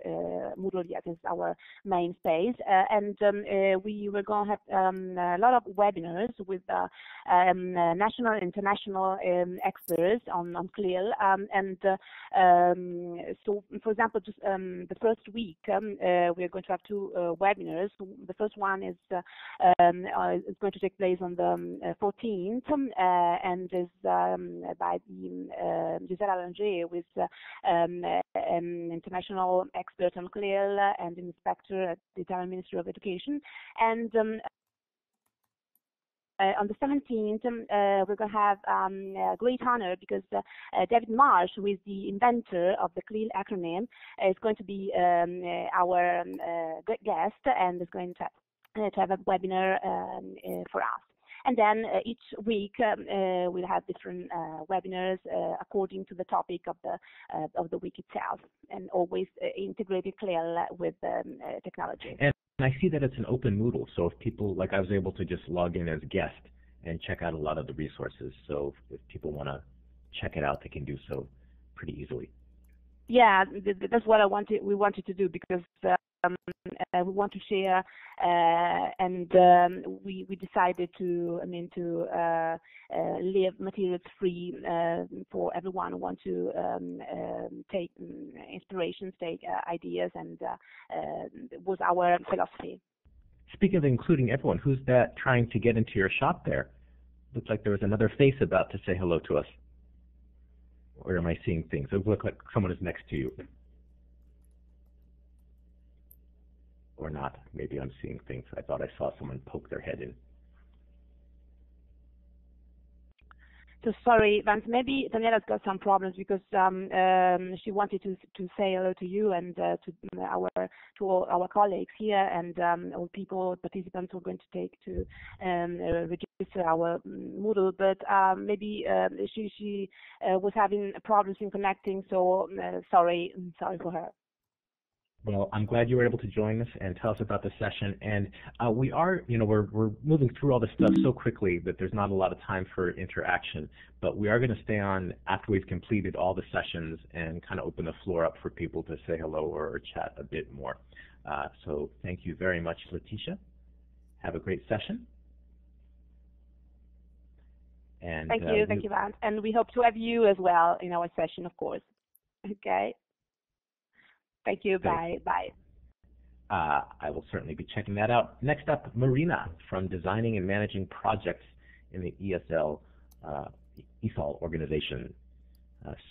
Moodle, yes, is our main space, we were gonna have a lot of webinars with national and international experts on Claire, so for example, just the first week we are going to have two webinars. The first one is going to take place on the 14th, and is by Gisela Langer, who is an international expert on Claire and an inspector at the Italian Ministry of Education, and on the 17th, we're going to have a great honor because David Marsh, who is the inventor of the CLEAL acronym, is going to be our guest and is going to have a webinar for us. And then each week we'll have different webinars according to the topic of the week itself, and always integrated CLEAR with technology. And I see that it's an open Moodle, so if people, like I was able to just log in as a guest and check out a lot of the resources, so if people want to check it out, they can do so pretty easily. Yeah, that's what we wanted to do, because we want to share, and we decided to, leave materials free for everyone who wants to take inspirations, take ideas, and was our philosophy. Speaking of including everyone, who's that trying to get into your shop there? Looks like there was another face about to say hello to us. Or am I seeing things? It looks like someone is next to you. Or not. Maybe I'm seeing things. I thought I saw someone poke their head in. So sorry, Vance. Maybe Daniela's got some problems because she wanted to say hello to you and to all our colleagues here and all people participants who are going to take to register our Moodle. But maybe she was having problems in connecting. So sorry for her. Well, I'm glad you were able to join us and tell us about the session. And we are, we're moving through all this stuff so quickly that there's not a lot of time for interaction. But we are going to stay on after we've completed all the sessions and kind of open the floor up for people to say hello or chat a bit more. So thank you very much, Leticia. Have a great session. And thank you, Vance. And we hope to have you as well in our session, of course. Okay. Thank you. Bye. Bye. I will certainly be checking that out. Next up, Marina from Designing and Managing Projects in the ESOL organization.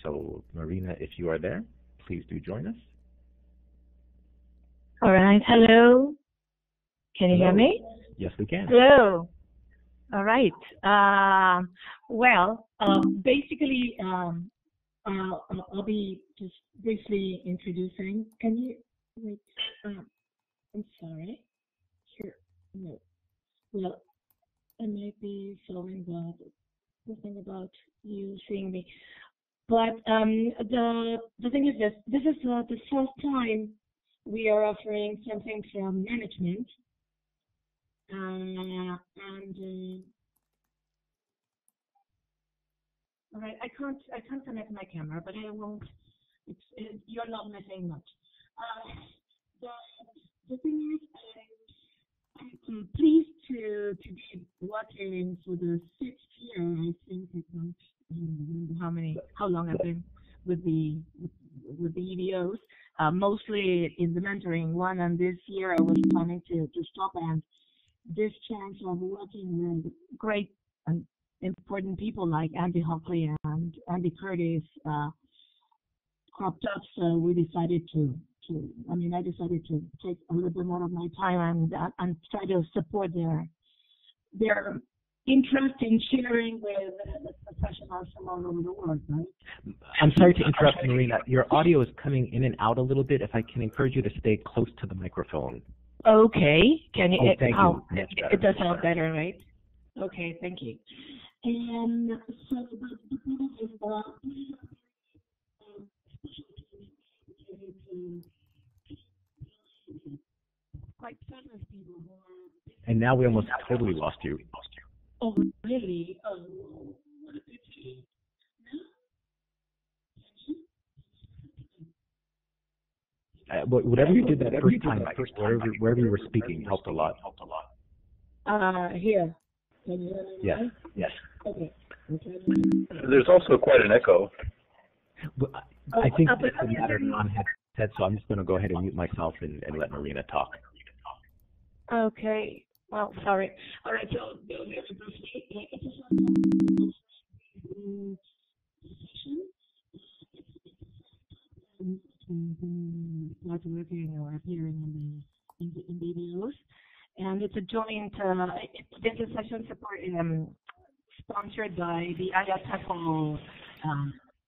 So, Marina, if you are there, please do join us. All right. Hello. Can you hear me? Yes, we can. Hello. All right. Basically, I'll be just briefly introducing. Can you wait? I'm sorry. Here, no. Well, I might be following the thing about you seeing me, but the thing is this is the first time we are offering something from management, All right, I can't connect my camera, but I won't. You're not missing much. The thing is, I'm pleased to be working for the 6th year. I think I don't remember how long I've been with the EDOs. Mostly in the mentoring one, and this year I was planning to stop, and this chance of working with great and important people like Andy Hockley and Andy Curtis cropped up, so we decided I decided to take a little bit more of my time and try to support their interest in sharing with professionals from all over the world, right? I'm sorry to interrupt, Marina. Your audio is coming in and out a little bit. If I can encourage you to stay close to the microphone. Okay. Can you? Oh, thank you. It does sound better, right? Okay, thank you. And so the point is that quite famous people who are... And now we almost totally lost you. Oh, really? Oh, what a pity. Whatever you did that first time, wherever you were speaking, helped a lot. Here. Can you hear me? Yes. Okay. There's also quite an echo. Well, I think that's a matter of non-headset, so I'm just going to go ahead and mute myself and let Marina talk. Okay. Well, sorry. All right, so not working or appearing in the videos, and it's a joint. This is session support sponsored by the IATACO Special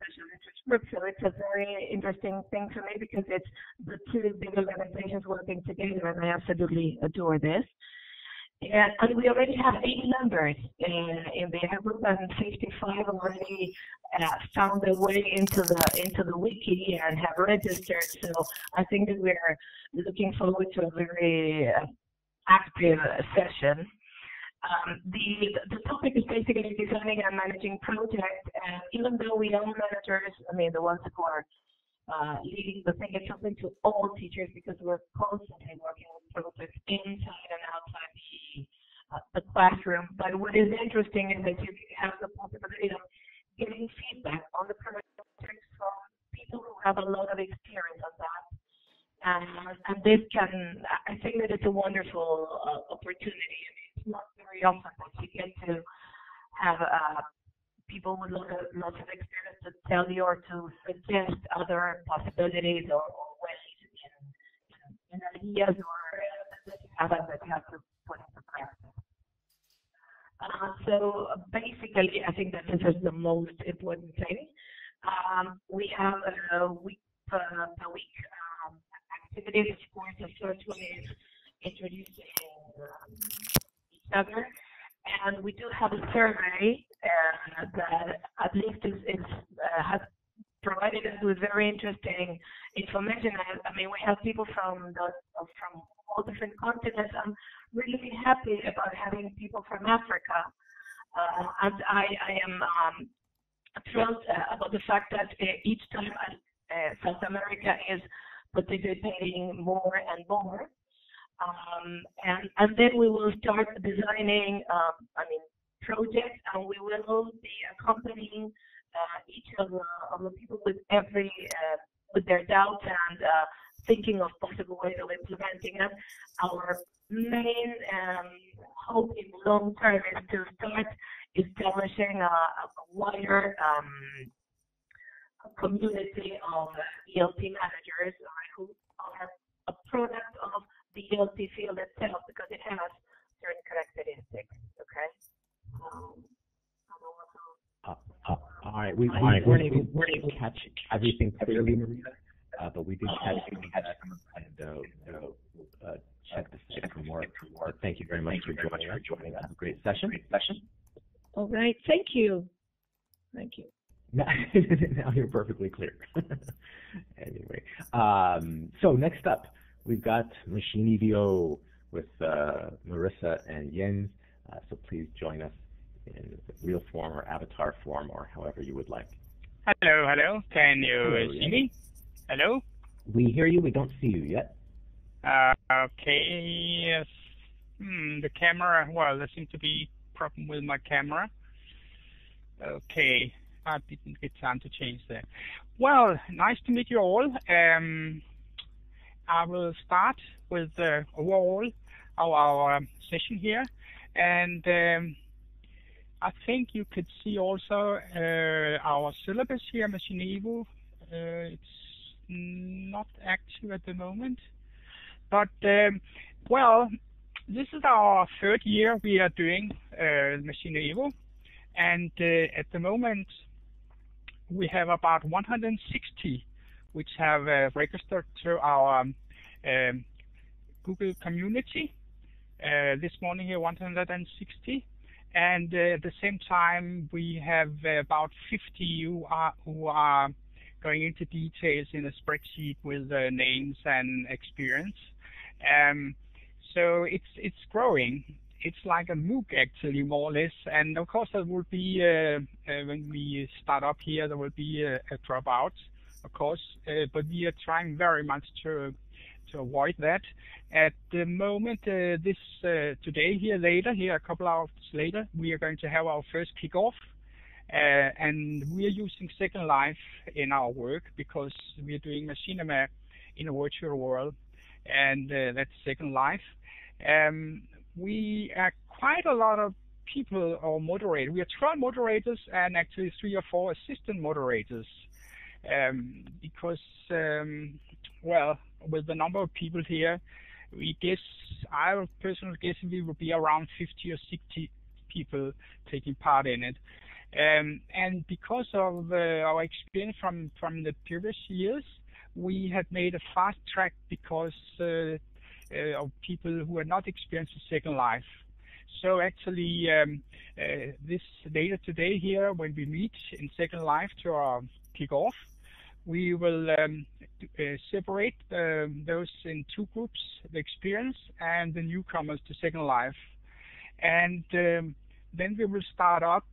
Interest Group. So it's a very interesting thing for me because it's the two big organizations working together, and I absolutely adore this. And we already have 8 members in the group, and 55 already found their way into the wiki and have registered. So I think that we're looking forward to a very active session. The topic is basically designing and managing projects. And even though we are managers, I mean the ones who are leading the thing, it's something to all teachers because we're constantly working with projects inside and outside the classroom. But what is interesting is that you have the possibility of getting feedback on the projects from people who have a lot of experience on that. And this can, I think that it's a wonderful opportunity. I mean, it's not very often that you get to have people with lots of experience to tell you or to suggest other possibilities or ways and ideas or that you have to put into practice. So basically, I think that this is the most important thing. We have a week per week activities. Of course, the first one is introducing each other. And we do have a survey that at least has provided us with very interesting information. I mean, we have people from all different continents. I'm really happy about having people from Africa. And I am thrilled about the fact that each time South America is participating more and more. And then we will start designing, projects, and we will be accompanying each of the people with with their doubts and thinking of possible ways of implementing them. Our main hope in the long term is to start establishing a wider community of ELT managers who are a product of the ELT field itself, because it has certain characteristics. Okay. All right. We weren't able to catch everything clearly, Marina, but we did catch some of that. And check the site for more. Thank you very much for joining us. Great session. All right. Thank you. Thank you. Now you're perfectly clear. Anyway, so next up, we've got Machine EDO, with Marissa and Jens. So please join us in real form or avatar form or however you would like. Hello, hello. Can you see me? Hello? We hear you. We don't see you yet. Okay. Yes. The camera. Well, there seems to be a problem with my camera. Okay. I didn't get time to change that. Well, nice to meet you all. I will start with overall our session here, and I think you could see also our syllabus here, Machinebo. It's not active at the moment, but well, this is our third year we are doing Machinebo, and at the moment we have about 160 which have registered to our Google community. This morning here, 160. And at the same time, we have about 50 who are going into details in a spreadsheet with names and experience. So it's growing. It's like a MOOC, actually, more or less. And of course, there will be, when we start up here, there will be a dropout, of course, but we are trying very much to avoid that. At the moment, today here, a couple hours later, we are going to have our first kickoff, and we are using Second Life in our work because we are doing Machinima in a virtual world, and that's Second Life. We are quite a lot of people or moderators. We are 12 moderators and actually 3 or 4 assistant moderators. Because, well, with the number of people here, we guess, I personally guess we will be around 50 or 60 people taking part in it. And because of our experience from the previous years, we had made a fast track because of people who are not experienced in Second Life. So actually, this later today here, when we meet in Second Life to our kickoff, we will separate those in 2 groups, the experienced and the newcomers to Second Life. And then we will start up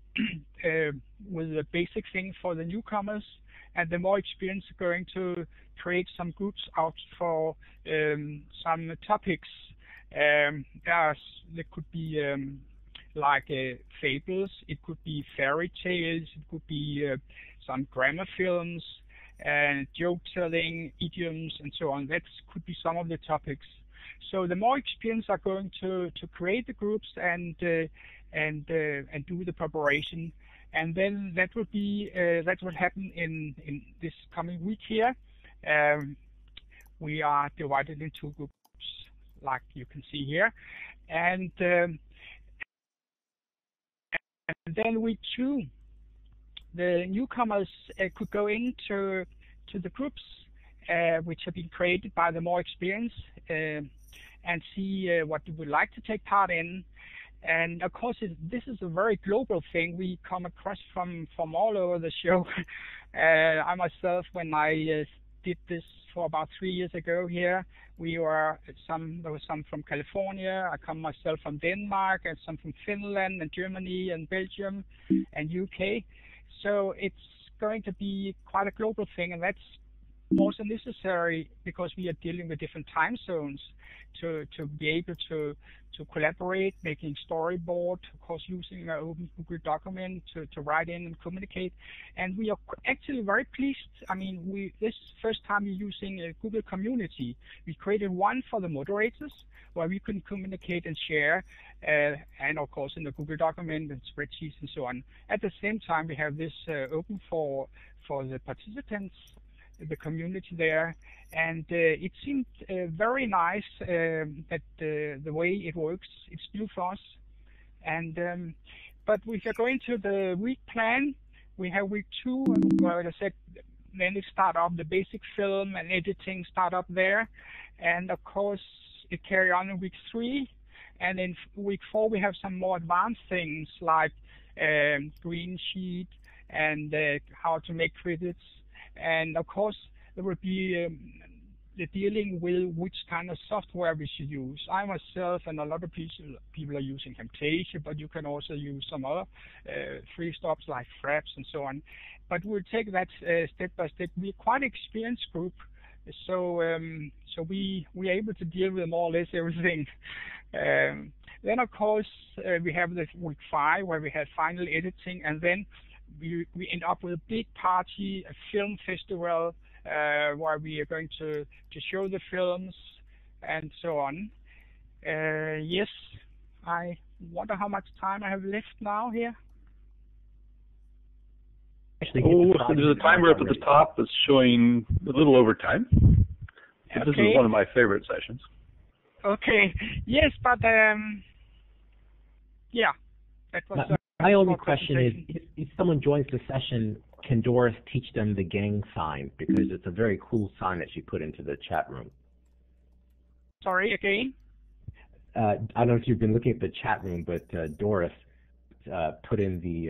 with the basic thing for the newcomers, and the more experienced are going to create some groups out for some topics. There could be like fables, it could be fairy tales, it could be some grammar films, and joke telling, idioms, and so on. That could be some of the topics. So the more experienced are going to create the groups and do the preparation, and then that will be that will happen in this coming week here. We are divided into 2 groups, like you can see here, and then we choose. The newcomers could go into the groups which have been created by the more experienced and see what they would like to take part in. And of course, this is a very global thing. We come across from all over the show. I myself, when I did this for about 3 years ago here, there were some from California. I come myself from Denmark, and some from Finland and Germany and Belgium and UK. So it's going to be quite a global thing, and that's also necessary because we are dealing with different time zones to be able to collaborate, making storyboard, of course using an open Google document to write in and communicate. And we are actually very pleased. I mean, this is the first time we're using a Google community. We created one for the moderators where we can communicate and share, and of course in the Google document and spreadsheets and so on. At the same time, we have this open for the participants, the community there, and it seemed very nice that the way it works. It's new for us, and but if you're going to the week plan, we have week 2. Well, I said then it start up the basic film and editing start up there, and of course it carry on in week 3, and in week 4 we have some more advanced things like green sheet and how to make credits. And of course, there will be dealing with which kind of software we should use. I myself and a lot of people are using Camtasia, but you can also use some other free stops like Fraps and so on. But we'll take that step by step. We're quite an experienced group, so we're able to deal with more or less everything. Then of course we have the week 5 where we had final editing, and then we end up with a big party, a film festival, where we are going to show the films and so on. Yes, I wonder how much time I have left now here. Oh, so there's a timer up at the top that's showing a little over time. Okay. This is one of my favorite sessions. Okay. Yes, but yeah, that was. My only question is, if someone joins the session, can Doris teach them the gang sign? Because it's a very cool sign that she put into the chat room. Sorry, again? I don't know if you've been looking at the chat room, but Doris put in the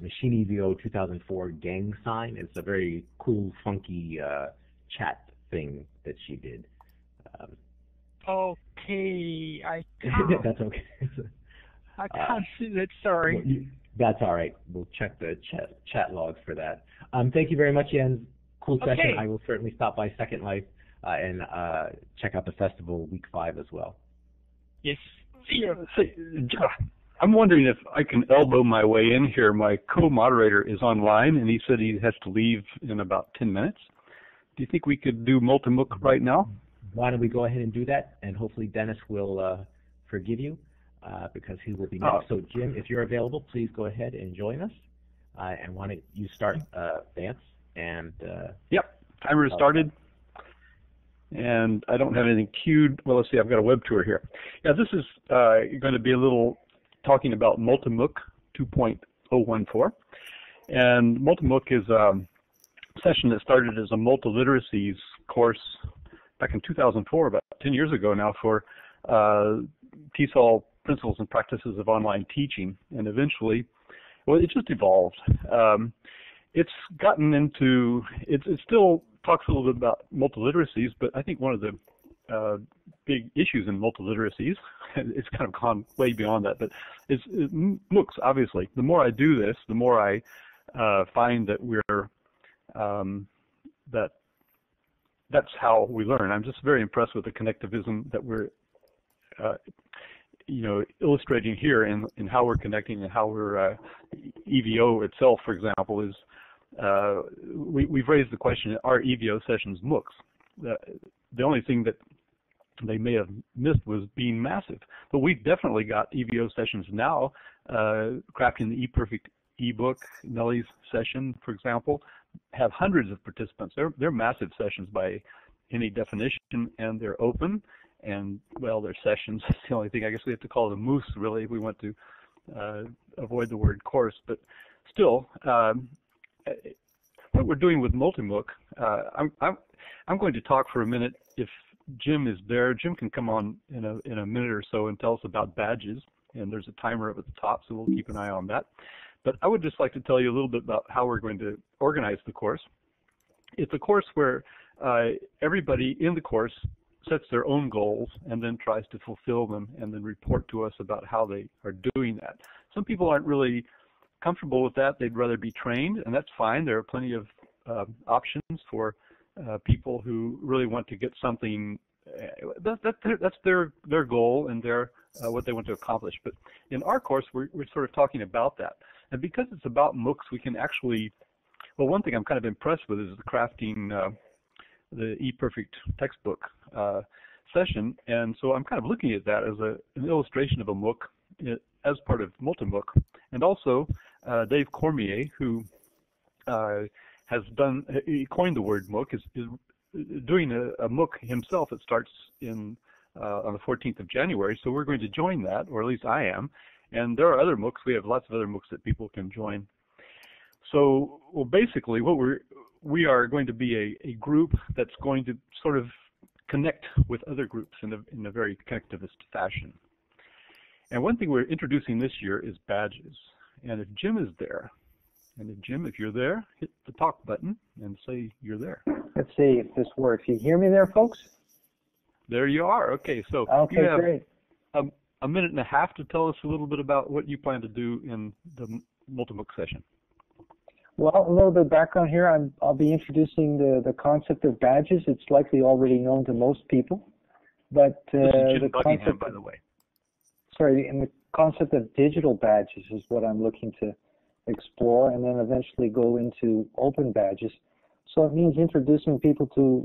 Machine EVO 2004 gang sign. It's a very cool, funky chat thing that she did. Okay, I can't. That's okay. I can't see that, sorry. Well, that's all right. We'll check the chat logs for that. Thank you very much, Jens. Cool session. I will certainly stop by Second Life and check out the festival week 5 as well. Yes. I'm wondering if I can elbow my way in here. My co-moderator is online, and he said he has to leave in about 10 minutes. Do you think we could do Multimook right now? Why don't we go ahead and do that, and hopefully Dennis will forgive you. Because he will be next. So Jim, if you're available, please go ahead and join us. And why don't you start, Vance? And yep, timer has started. And I don't have anything queued. Well, let's see. I've got a web tour here. Yeah, this is going to be a little talking about Multimook 2.014. And Multimook is a session that started as a multiliteracies course back in 2004, about 10 years ago now, for TESOL Principles and Practices of Online Teaching, and eventually, well, it just evolved. It's gotten into, it still talks a little bit about multiliteracies, but I think one of the big issues in multiliteracies, it's kind of gone way beyond that, but it's MOOCs, obviously. The more I do this, the more I find that we're, that's how we learn. I'm just very impressed with the connectivism that we're you know, illustrating here in how we're connecting and how we're EVO itself, for example, is we've raised the question: are EVO sessions MOOCs? The only thing that they may have missed was being massive, but we've definitely got EVO sessions now. Crafting the ePerfect ebook, Nelly's session, for example, have hundreds of participants. They're massive sessions by any definition, and they're open. And well, they're sessions. That's the only thing I guess we have to call it a MOOC, really, if we want to avoid the word course. But still, what we're doing with Multimook, I'm going to talk for a minute. If Jim is there, Jim can come on in a minute or so and tell us about badges. And there's a timer up at the top, so we'll keep an eye on that. But I would just like to tell you a little bit about how we're going to organize the course. It's a course where everybody in the course sets their own goals and then tries to fulfill them and then report to us about how they are doing that. Some people aren't really comfortable with that. They'd rather be trained, and that's fine. There are plenty of options for people who really want to get something. That's their goal and their what they want to accomplish. But in our course, we're sort of talking about that. And because it's about MOOCs, we can actually, well, one thing I'm kind of impressed with is the crafting the ePerfect textbook session, and so I'm kind of looking at that as an illustration of a MOOC as part of Multimook. And also Dave Cormier, who he coined the word MOOC, is doing a MOOC himself. It starts on the 14th of January, so we're going to join that, or at least I am. And there are other MOOCs. We have lots of other MOOCs that people can join. So, well, basically, what we are going to be a group that's going to sort of connect with other groups in a very connectivist fashion. And one thing we're introducing this year is badges. And if Jim is there, And then Jim, if you're there, hit the talk button and say you're there. Let's see if this works. You hear me there, folks? There you are. Okay, so you have great. A minute and a half to tell us a little bit about what you plan to do in the Multimook session. Well, a little bit of background here. I'll be introducing the concept of badges. It's likely already known to most people, but the concept, by the way. Sorry, and the concept of digital badges is what I'm looking to explore, and then eventually go into open badges. So it means introducing people to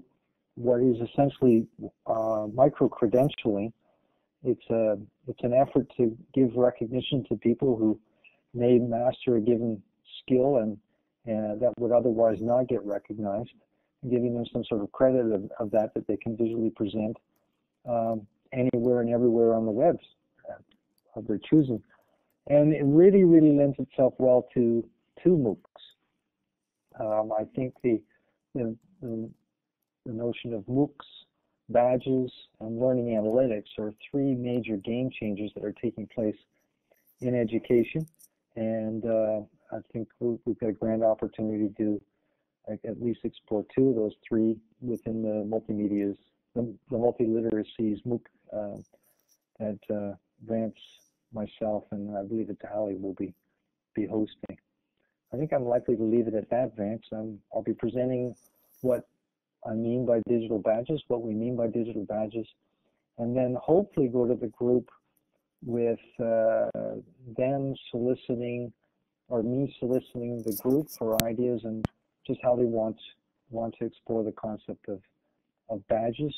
what is essentially micro-credentialing. It's an effort to give recognition to people who may master a given skill and that would otherwise not get recognized, and giving them some sort of credit of that they can visually present anywhere and everywhere on the web of their choosing. And it really, really lends itself well to MOOCs. I think the notion of MOOCs, badges, and learning analytics are three major game changers that are taking place in education. And I think we've got a grand opportunity to at least explore two of those three within the multimedia, the multiliteracies MOOC that Vance, myself, and I believe it's Holly will be hosting. I think I'm likely to leave it at that, Vance. I'll be presenting what I mean by digital badges, what we mean by digital badges, and then hopefully go to the group with them soliciting, or me soliciting the group for ideas and just how they want to explore the concept of badges,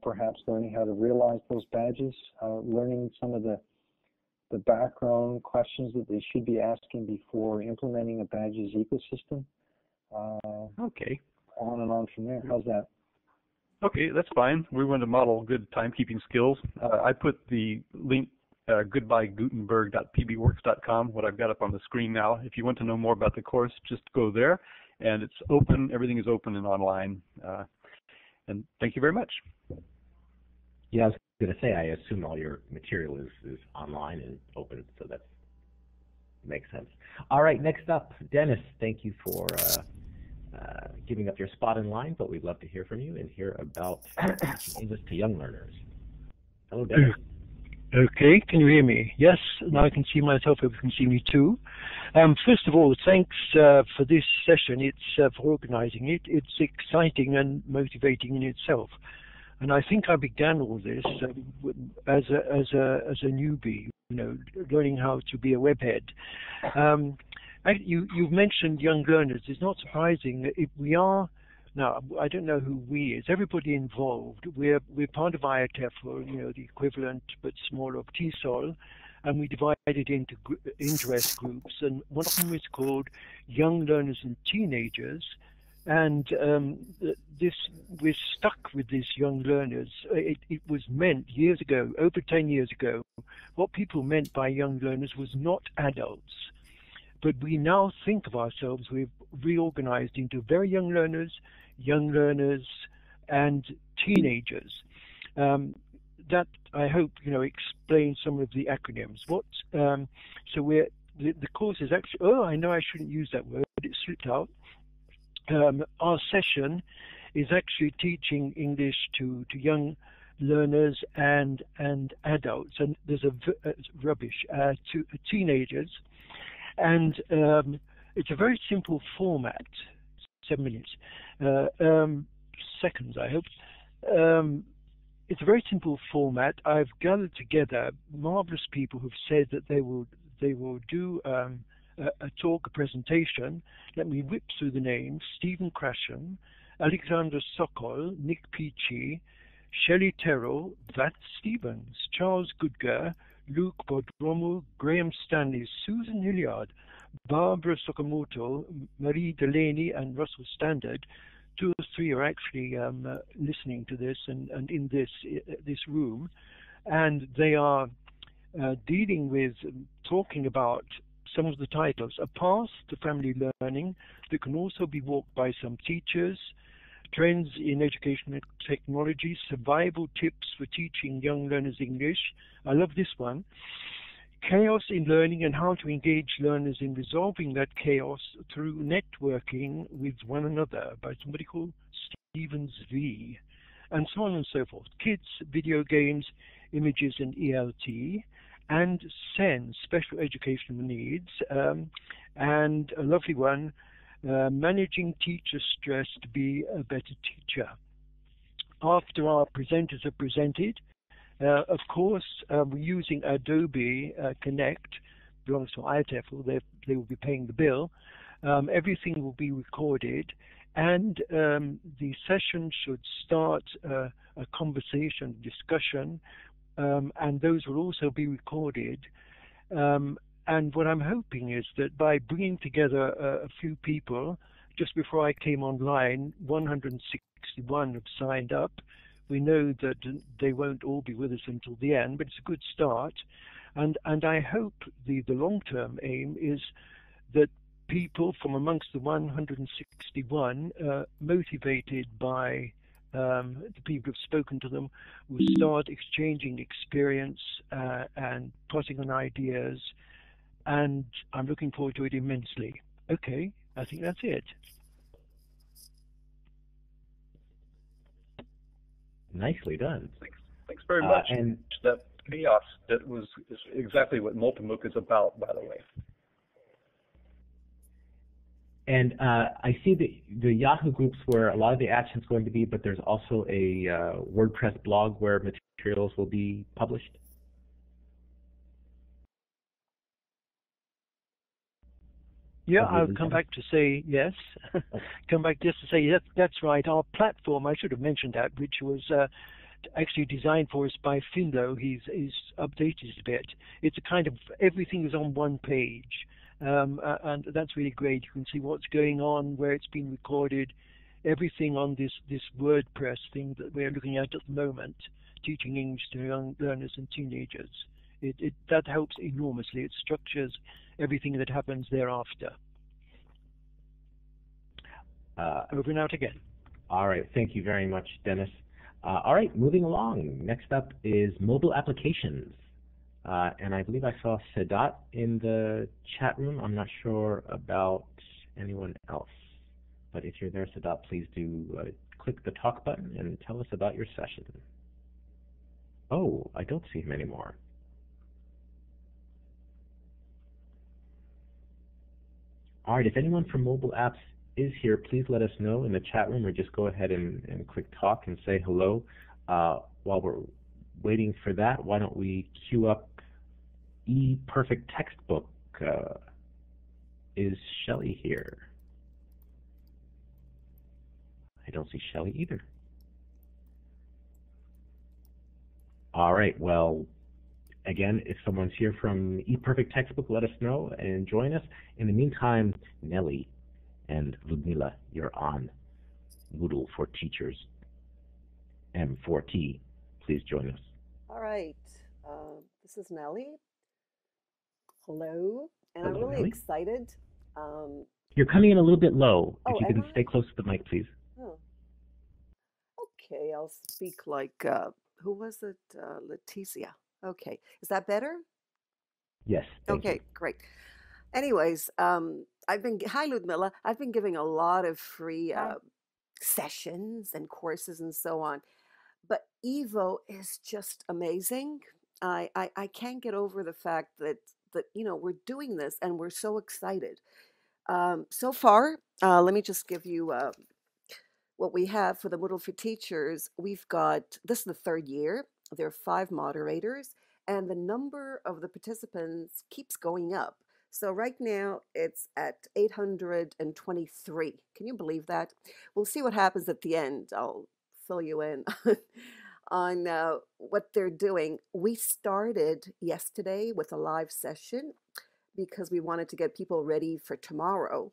perhaps learning how to realize those badges, learning some of the background questions that they should be asking before implementing a badges ecosystem. Okay. On and on from there. How's that? Okay, that's fine. We want to model good timekeeping skills. I put the link goodbyegutenberg.pbworks.com, what I've got up on the screen now. If you want to know more about the course, just go there, and it's open. Everything is open and online. And thank you very much. Yeah, I was going to say, I assume all your material is online and open, so that makes sense. All right, next up, Dennis, thank you for giving up your spot in line, but we'd love to hear from you and hear about English to young learners. Hello, Dennis. Okay, can you hear me? Yes, now I can see myself. Hope you can see me too. First of all, thanks for this session. It's for organizing it. It's exciting and motivating in itself. And I think I began all this as a newbie, you know, learning how to be a webhead. You've mentioned young learners. It's not surprising if we are. Now, I don't know who we is. Everybody involved. We're part of IATF, or you know, the equivalent but smaller of TESOL, and we divide it into interest groups. And one of them is called Young Learners and Teenagers. And we're stuck with these young learners. It was meant years ago, over 10 years ago. What people meant by young learners was not adults. But we now think of ourselves, we've reorganized into very young learners, and teenagers. That, I hope, you know, explains some of the acronyms. So the course is actually, oh, I know I shouldn't use that word, it slipped out. Our session is actually teaching English to young learners and adults, and there's a rubbish, to teenagers. And it's a very simple format, 7 minutes, seconds, I hope. It's a very simple format. I've gathered together marvelous people who've said that they will do a talk, a presentation. Let me whip through the names: Stephen Krashen, Alexander Sokol, Nick Peachy, Shelley Terrell, Vance Stevens, Charles Goodger, Luke Bodromo, Graham Stanley, Susan Hilliard, Barbara Sakamoto, Marie Delaney, and Russell Standard. Two or three are actually listening to this and in this room, and they are dealing with, talking about some of the titles: A Path to Family Learning that can also be walked by some teachers, Trends in Educational Technology, Survival Tips for Teaching Young Learners English. I love this one. chaos in learning and how to engage learners in resolving that chaos through networking with one another by somebody called Stevens V, and so on and so forth. Kids, video games, images and ELT, and SEN, special educational needs, and a lovely one, managing teacher stress to be a better teacher. After our presenters are presented, of course, we're using Adobe Connect, belongs to ITEFL, they will be paying the bill. Everything will be recorded, and the session should start a conversation, discussion, and those will also be recorded. And what I'm hoping is that by bringing together a few people, just before I came online, 161 have signed up. We know that they won't all be with us until the end, but it's a good start. And I hope the long-term aim is that people from amongst the 161, motivated by the people who've spoken to them, will start exchanging experience and plotting on ideas. And I'm looking forward to it immensely. Okay, I think that's it. Nicely done. Thanks very much. And that chaos, that was exactly what Multimook is about, by the way. And I see that the Yahoo groups where a lot of the action is going to be, but there's also a WordPress blog where materials will be published. Yeah, I'll come back to say yes. Come back just to say yes, that's right. Our platform, I should have mentioned that, which was actually designed for us by Finlo. He's updated it a bit. It's a kind of everything is on one page, and that's really great. You can see what's going on, where it's been recorded, everything on this WordPress thing that we're looking at the moment, teaching English to young learners and teenagers. That helps enormously. It structures everything that happens thereafter. Over and out again. All right. Thank you very much, Dennis. All right. Moving along. Next up is mobile applications. And I believe I saw Sadat in the chat room. I'm not sure about anyone else. But if you're there, Sadat, please do click the talk button and tell us about your session. Oh, I don't see him anymore. All right, if anyone from mobile apps is here, please let us know in the chat room, or just go ahead and click talk and say hello. While we're waiting for that, why don't we queue up E-Perfect Textbook? Is Shelley here? I don't see Shelley either. All right, well, again, if someone's here from ePerfect Textbook, let us know and join us. In the meantime, Nelly and Ludmila, you're on Moodle for Teachers M4T. Please join us. All right. This is Nelly. Hello. And hello, I'm really Nelly. Excited. You're coming in a little bit low. Oh, if you can stay close to the mic, please. Oh. Okay, I'll speak like, who was it? Leticia. Okay. Is that better? Yes. Okay, you. Great. Anyways, hi Ludmilla. I've been giving a lot of free sessions and courses and so on, but Evo is just amazing. I can't get over the fact that you know, we're doing this and we're so excited. So far, let me just give you what we have for the Moodle for Teachers. We've got, this is the third year. There are 5 moderators, and the number of the participants keeps going up. So right now, it's at 823. Can you believe that? We'll see what happens at the end. I'll fill you in on what they're doing. We started yesterday with a live session because we wanted to get people ready for tomorrow.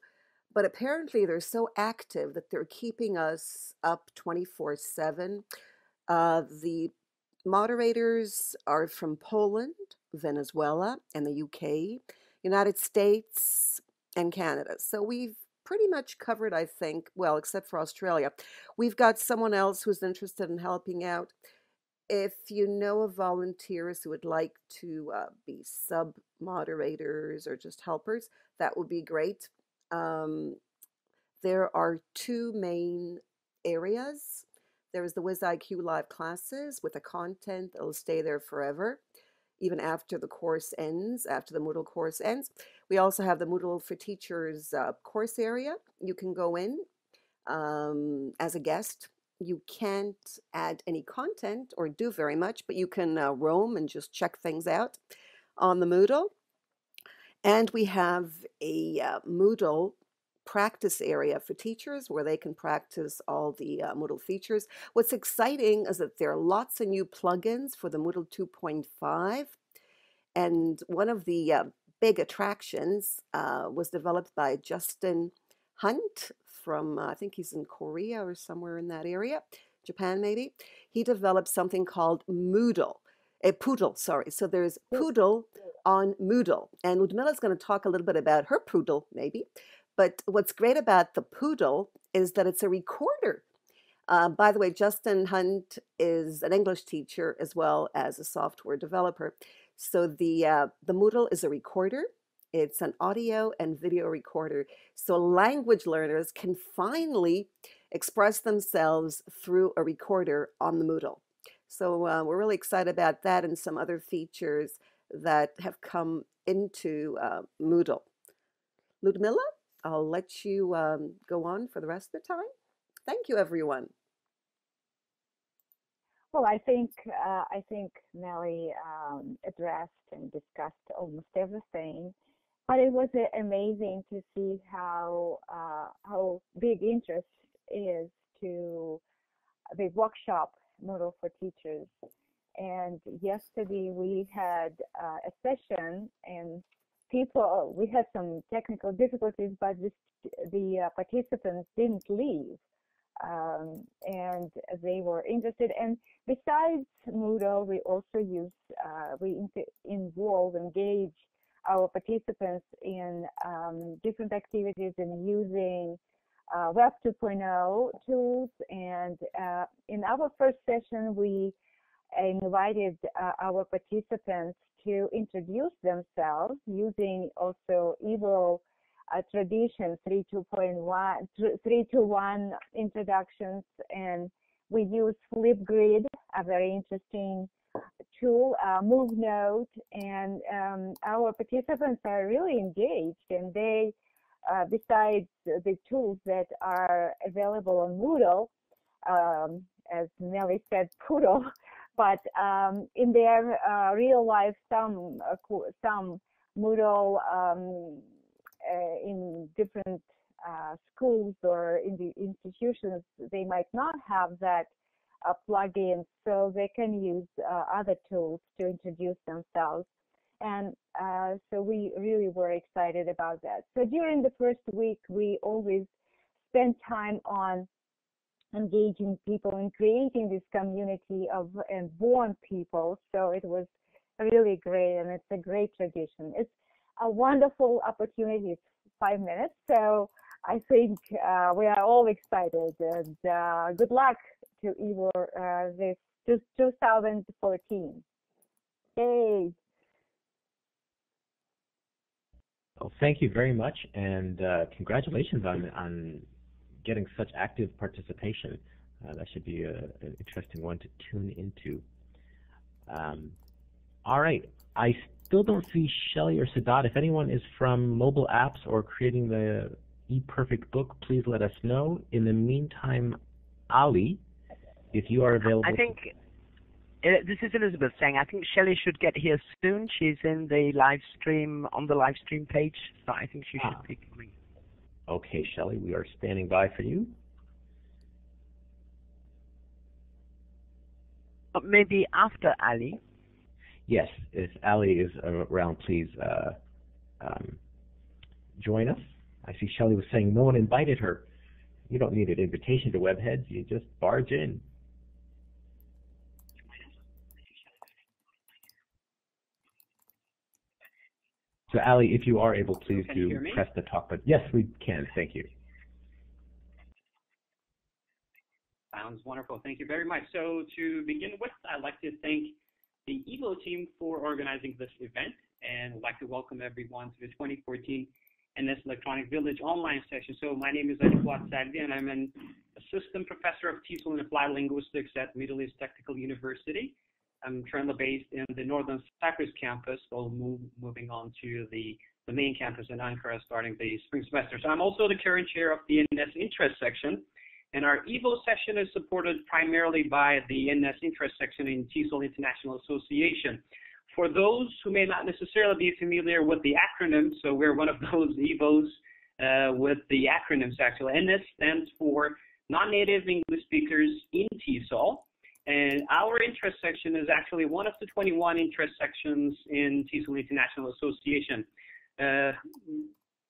But apparently, they're so active that they're keeping us up 24/7. The moderators are from Poland, Venezuela, and the UK, United States, and Canada. So we've pretty much covered, I think, well, except for Australia. We've got someone else who's interested in helping out. If you know of volunteers who would like to be sub-moderators or just helpers, that would be great. There are two main areas. There is the WizIQ Live classes with the content that will stay there forever, even after the course ends, after the Moodle course ends. We also have the Moodle for Teachers course area. You can go in as a guest. You can't add any content or do very much, but you can roam and just check things out on the Moodle. And we have a Moodle practice area for teachers where they can practice all the Moodle features. What's exciting is that there are lots of new plugins for the Moodle 2.5, and one of the big attractions was developed by Justin Hunt from, I think he's in Korea or somewhere in that area, Japan maybe. He developed something called Moodle, a Poodle, sorry. So there's Poodle on Moodle, and Ludmila's going to talk a little bit about her Poodle maybe. But what's great about the Poodle is that it's a recorder. By the way, Justin Hunt is an English teacher as well as a software developer. So the Moodle is a recorder. It's an audio and video recorder. So language learners can finally express themselves through a recorder on the Moodle. So we're really excited about that and some other features that have come into Moodle. Ludmila? I'll let you go on for the rest of the time. Thank you, everyone. Well, I think Nellie addressed and discussed almost everything, but it was amazing to see how big interest is to the workshop Moodle for Teachers. And yesterday we had a session and people, we had some technical difficulties, but the participants didn't leave, and they were interested. And besides Moodle, we also use, we involve, engage our participants in different activities and using Web 2.0 tools. And in our first session, we invited our participants to introduce themselves using also Evo tradition 3.2.1 3.2.1 introductions, and we use Flipgrid, a very interesting tool, MoveNote, and our participants are really engaged, and they, besides the tools that are available on Moodle, as Nellie said, Poodle. But in their real life, some Moodle in different schools or in the institutions, they might not have that plugin, so they can use other tools to introduce themselves. And so we really were excited about that. So during the first week, we always spend time on engaging people and creating this community of and born people. So it was really great, and it's a great tradition. It's a wonderful opportunity. It's 5 minutes, so I think we are all excited, and good luck to Evo this 2014. Yay! Well, thank you very much, and congratulations on getting such active participation. That should be an interesting one to tune into. All right, I still don't see Shelly or Sadat. If anyone is from mobile apps or creating the ePerfect book, please let us know. In the meantime, Ali, if you are available. I think, this is Elizabeth saying, I think Shelly should get here soon. She's in the live stream, on the live stream page, so I think she should be coming. Okay, Shelly, we are standing by for you. But maybe after Ali. Yes, if Ali is around, please join us. I see Shelly was saying no one invited her. You don't need an invitation to Webheads, you just barge in. So, Ali, if you are able, please do press the talk button. Yes, we can. Thank you. Sounds wonderful. Thank you very much. So to begin with, I'd like to thank the EVO team for organizing this event, and would like to welcome everyone to the 2014 NS Electronic Village online session. So my name is Adequat Sagdi, and I'm an assistant professor of TESOL and Applied Linguistics at Middle East Technical University. I'm currently based in the Northern Cyprus campus, so moving on to the main campus in Ankara starting the spring semester. So I'm also the current chair of the NS Interest section, and our EVO session is supported primarily by the NS Interest section in TESOL International Association. For those who may not necessarily be familiar with the acronym, so we're one of those EVOs with the acronyms actually. NS stands for Non-Native English Speakers in TESOL, and our interest section is actually one of the 21 interest sections in TESOL International Association.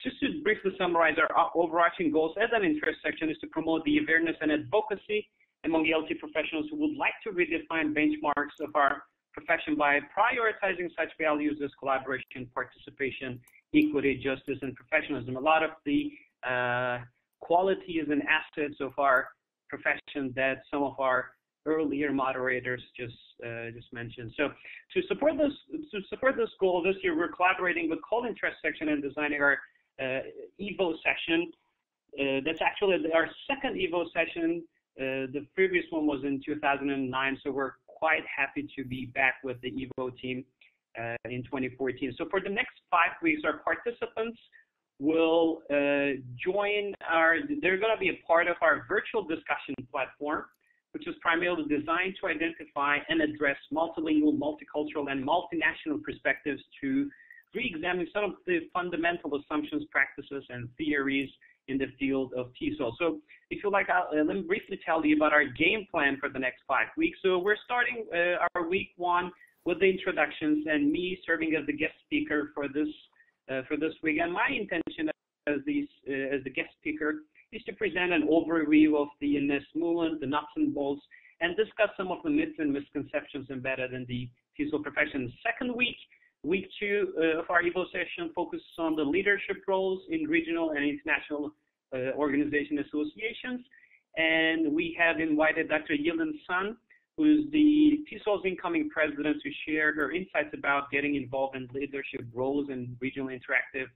Just to briefly summarize, our overarching goals as an interest section is to promote the awareness and advocacy among ELT professionals who would like to redefine benchmarks of our profession by prioritizing such values as collaboration, participation, equity, justice, and professionalism. A lot of the qualities and assets of our profession that some of our earlier moderators just mentioned. So to support this goal, this year we're collaborating with Call Interest Section and designing our EVO session. That's actually our second EVO session. The previous one was in 2009, so we're quite happy to be back with the EVO team in 2014. So for the next 5 weeks, our participants will they're going to be a part of our virtual discussion platform, which is primarily designed to identify and address multilingual, multicultural, and multinational perspectives to re-examine some of the fundamental assumptions, practices, and theories in the field of TESOL. So if you like, let me briefly tell you about our game plan for the next 5 weeks. So we're starting our week one with the introductions and me serving as the guest speaker for this week. And my intention as the guest speaker is to present an overview of the NS movement, the nuts and bolts, and discuss some of the myths and misconceptions embedded in the TESOL profession. Second week, week two of our EVO session focuses on the leadership roles in regional and international organization associations. And we have invited Dr. Yilin Sun, who is the TESOL's incoming president, to share her insights about getting involved in leadership roles in regional interactive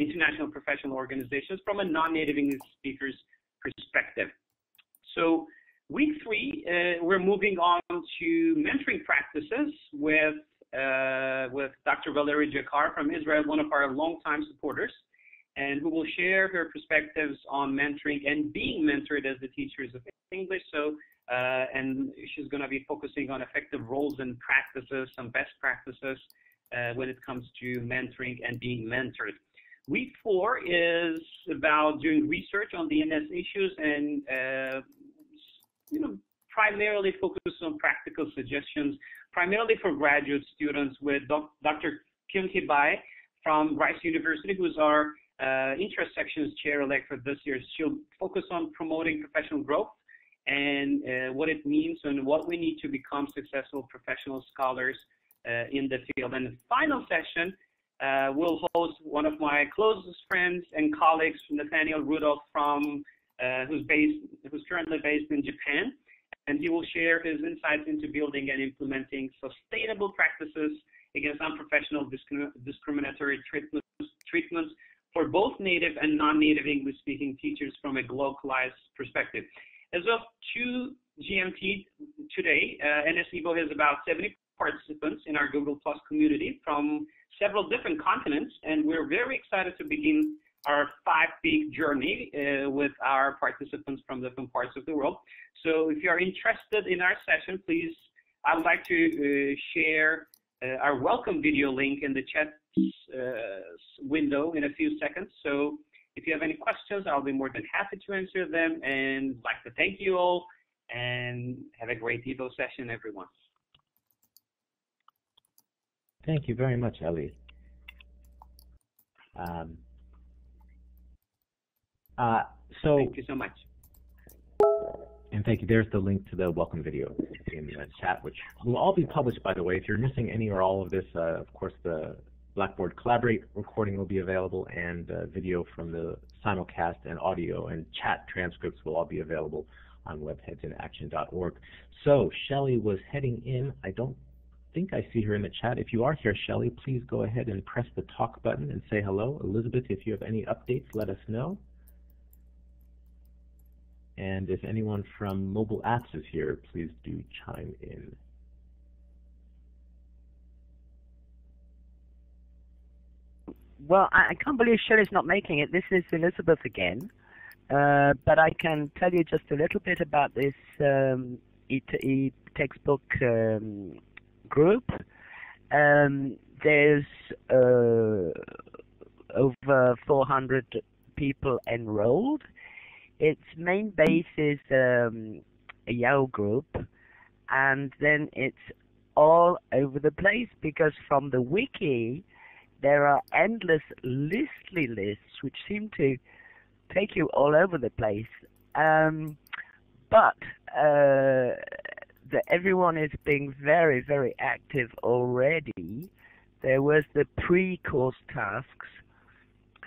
international professional organizations from a non-native English speaker's perspective. So week three, we're moving on to mentoring practices with Dr. Valerie Jakar from Israel, one of our longtime supporters, and who will share her perspectives on mentoring and being mentored as the teachers of English. So, and she's going to be focusing on effective roles and practices, some best practices when it comes to mentoring and being mentored. Week four is about doing research on the NS issues and, primarily focused on practical suggestions, primarily for graduate students, with Dr. Kim Hibai from Rice University, who is our interest section's chair-elect for this year. She'll focus on promoting professional growth and what it means and what we need to become successful professional scholars in the field. And the final session, we'll host one of my closest friends and colleagues, Nathaniel Rudolph, who's currently based in Japan, and he will share his insights into building and implementing sustainable practices against unprofessional discriminatory treatments for both native and non-native English-speaking teachers from a globalized perspective. As of 2 GMT today, NS EVO has about 70 participants in our Google Plus community from several different continents, and we're very excited to begin our 5-week journey with our participants from different parts of the world. So if you're interested in our session, please, I would like to share our welcome video link in the chat window in a few seconds. So if you have any questions, I'll be more than happy to answer them, and I'd like to thank you all and have a great EVO session, everyone. Thank you very much, Ali. So thank you so much. And thank you. There's the link to the welcome video in the chat, which will all be published, by the way. If you're missing any or all of this, of course, the Blackboard Collaborate recording will be available, and video from the simulcast and audio and chat transcripts will all be available on webheadsinaction.org. So Shelley was heading in. I don't think I see her in the chat. If you are here, Shelley, please go ahead and press the talk button and say hello. Elizabeth, if you have any updates, let us know. And if anyone from mobile apps is here, please do chime in. Well, I can't believe Shelley's not making it. This is Elizabeth again. But I can tell you just a little bit about this e-textbook group. There's over 400 people enrolled. Its main base is a Yale group, and then it's all over the place because from the wiki there are endless listly lists which seem to take you all over the place. But everyone is being very, very active already. There was the pre-course tasks,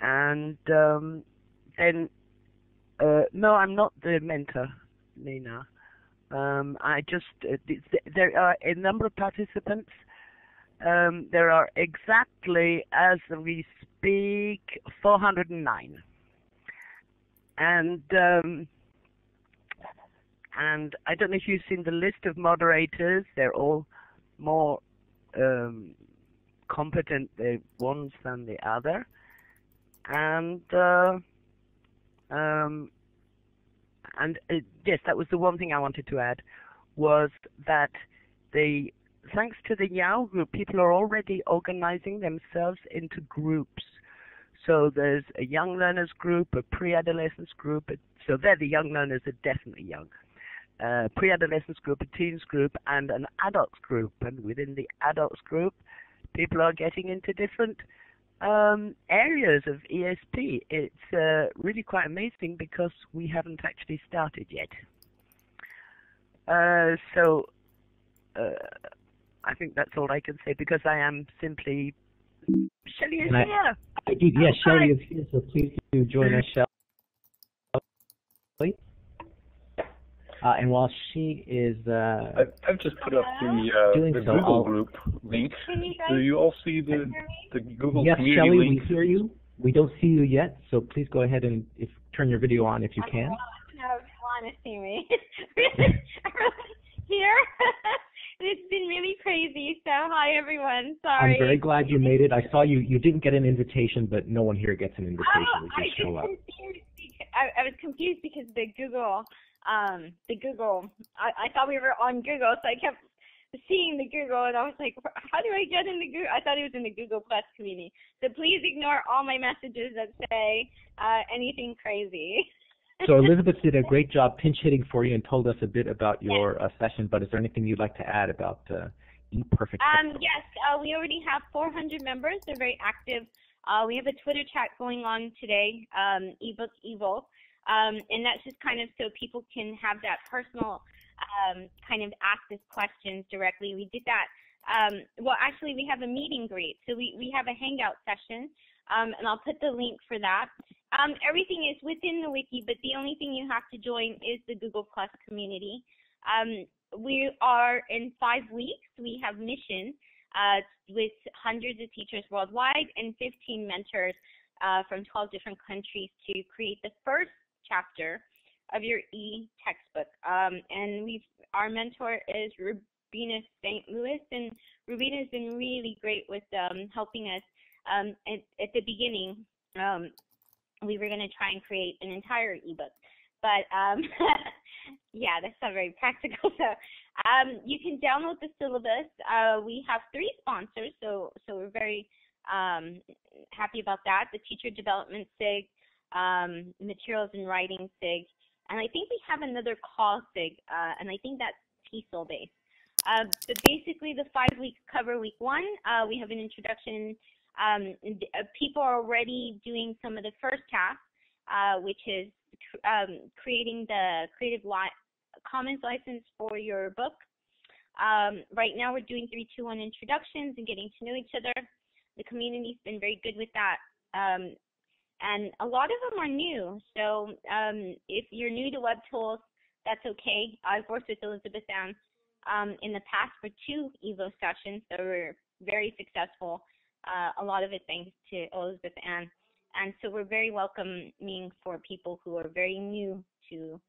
and no, I'm not the mentor, Nina. I just there are a number of participants. There are exactly, as we speak, 409. And I don't know if you've seen the list of moderators. They're all more competent, the ones than the other. And yes, that was the one thing I wanted to add, was that thanks to the Yao group, people are already organizing themselves into groups. So there's a young learners group, a pre-adolescence group. So there, the young learners are definitely young. Pre-adolescence group, a teens group, and an adults group. And within the adults group, people are getting into different areas of ESP. It's really quite amazing because we haven't actually started yet. I think that's all I can say because I am simply... Shelley is here! Yes, Shelley is here, so please do join us, Shelley. And while she is... I've just put up the Google group link. Do you all see the Google community link? Yes, Shelley, we hear you. We don't see you yet, so please go ahead and turn your video on if you can. No, I want to see me. Here? It's been really crazy, so hi everyone, sorry. I'm very glad you made it. I saw you didn't get an invitation, but no one here gets an invitation. Oh, I was confused because I thought we were on Google, so I kept seeing the Google, and I was like, how do I get into Google? I thought it was in the Google Plus community. So please ignore all my messages that say anything crazy. So Elizabeth did a great job pinch-hitting for you and told us a bit about your session, but is there anything you'd like to add about ePerfect? Yes, we already have 400 members. They're very active. We have a Twitter chat going on today, eBook Evil, and that's just kind of so people can have that personal kind of ask us questions directly. We did that. Well, actually, we have a meet and greet, so we have a hangout session, and I'll put the link for that. Everything is within the wiki, but the only thing you have to join is the Google Plus community. We are in 5 weeks. We have mission with hundreds of teachers worldwide and 15 mentors from 12 different countries to create the first chapter of your e-textbook. And our mentor is Rubina St. Louis, and Rubina's been really great with helping us at the beginning. We were going to try and create an entire ebook, but yeah, that's not very practical. So you can download the syllabus. We have 3 sponsors, so we're very happy about that. The Teacher Development SIG, Materials and Writing SIG, and I think we have another call SIG, and I think that's TESOL based. But basically, the 5 weeks cover week 1. We have an introduction. People are already doing some of the first tasks, which is creating the Creative Commons license for your book. Right now we're doing 3-2-1 introductions and getting to know each other. The community's been very good with that. And a lot of them are new. So if you're new to Web Tools, that's okay. I've worked with Elizabethtown in the past for 2 EVO sessions that were very successful, a lot of it thanks to Elizabeth Anne. And so we're very welcoming for people who are very new to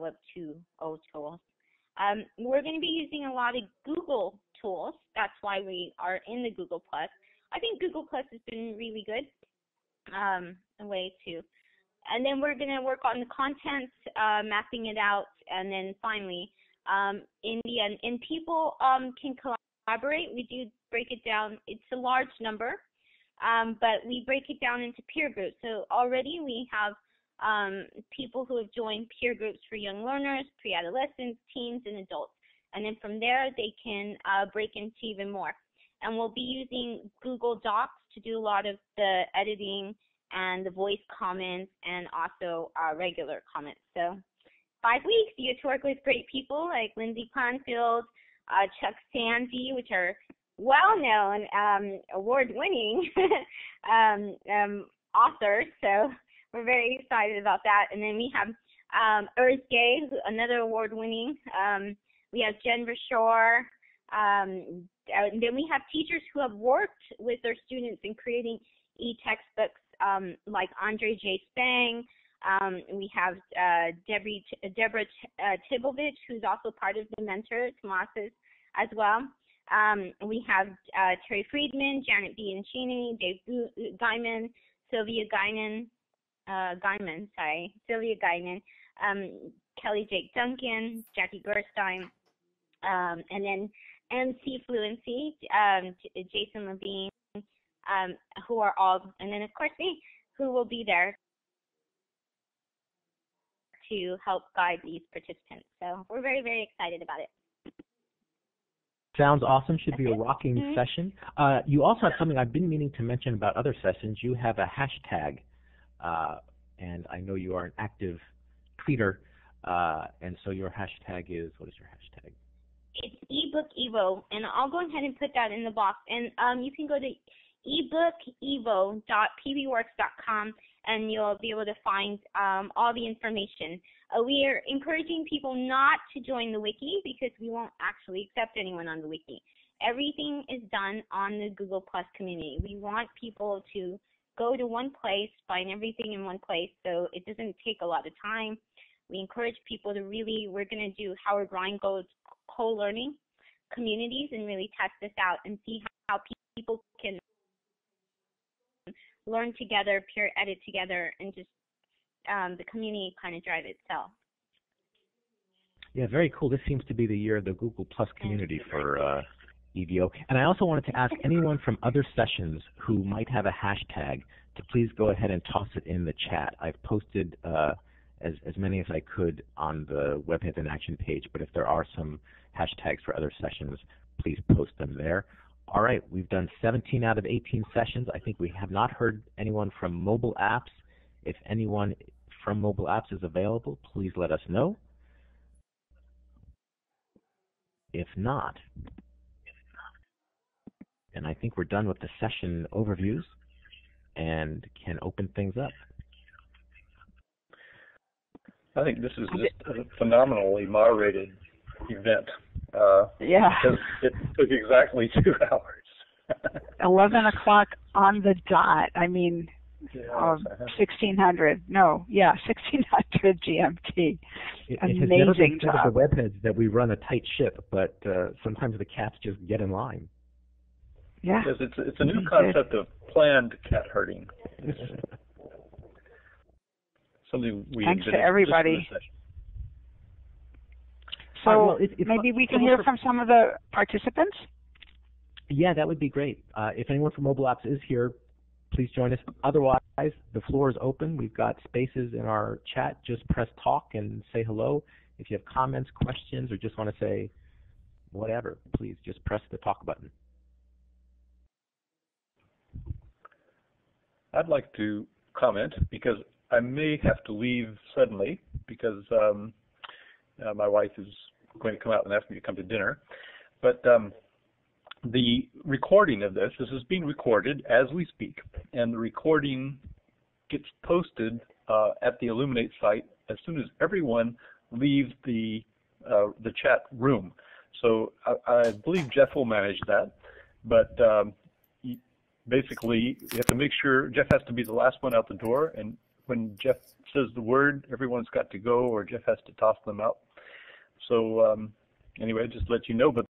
Web 2.0 tools. We're going to be using a lot of Google tools. That's why we are in the Google+. I think Google+ has been really good way to. And then we're going to work on the content, mapping it out, and then finally, in the end, and people can collaborate. We do break it down. It's a large number, but we break it down into peer groups. So already we have people who have joined peer groups for young learners, pre-adolescents, teens, and adults. And then from there, they can break into even more. And we'll be using Google Docs to do a lot of the editing and the voice comments and also regular comments. So 5 weeks, you get to work with great people like Lindsay Planfield, Chuck Sandy, which are well-known, award-winning authors. So we're very excited about that. And then we have Urs Gay, another award-winning. We have Jen Vershore. And then we have teachers who have worked with their students in creating e-textbooks like Andre J. Spang. We have Deborah Tibovich, who's also part of the mentor, Tomas's, as well. We have Terry Friedman, Janet B. Ancini, Dave Guyman, Sylvia Guyman, Sylvia Guyman, Kelly Jake Duncan, Jackie Gerstein, and then MC Fluency, Jason Levine, who are all, and then of course me, who will be there to help guide these participants. So we're very, very excited about it. Sounds awesome. Should be a rocking session. You also have something I've been meaning to mention about other sessions. You have a hashtag, and I know you are an active tweeter, and so your hashtag is, what is your hashtag? It's ebook evo, and I'll go ahead and put that in the box. And you can go to ebookevo.pbworks.com, and you'll be able to find all the information. We are encouraging people not to join the wiki because we won't actually accept anyone on the wiki. Everything is done on the Google Plus community. We want people to go to one place, find everything in one place, so it doesn't take a lot of time. We encourage people to really, we're going to do Howard Rheingold's co-learning communities and really test this out and see how people can learn together, peer edit together, and just the community kind of drive itself. Yeah, very cool. This seems to be the year of the Google Plus community for EVO. And I also wanted to ask anyone from other sessions who might have a hashtag to please go ahead and toss it in the chat. I've posted as many as I could on the Webheads in Action page, but if there are some hashtags for other sessions, please post them there. All right, we've done 17 out of 18 sessions. I think we have not heard anyone from mobile apps. If anyone from mobile apps is available, please let us know. If not, and I think we're done with the session overviews and can open things up. I think this is just a phenomenally moderated event. Yeah. Because it took exactly 2 hours. 11 o'clock on the dot. I mean, yeah, 1600. No, yeah, 1600 GMT. Amazing job. It has never been said of the Webheads that we run a tight ship, but sometimes the cats just get in line. Yeah. Because it's a new concept of planned cat herding. Something we thanks to everybody. So well, maybe we can hear from some of the participants? Yeah, that would be great. If anyone from mobile apps is here, please join us. Otherwise, the floor is open. We've got spaces in our chat. Just press talk and say hello. If you have comments, questions, or just want to say whatever, please just press the talk button. I'd like to comment because I may have to leave suddenly because my wife is going to come out and ask me to come to dinner. But the recording of this is being recorded as we speak, and the recording gets posted at the Illuminate site as soon as everyone leave the chat room. So I believe Jeff will manage that, but basically you have to make sure Jeff has to be the last one out the door, and when Jeff says the word, everyone's got to go or Jeff has to toss them out. So anyway, just to let you know, but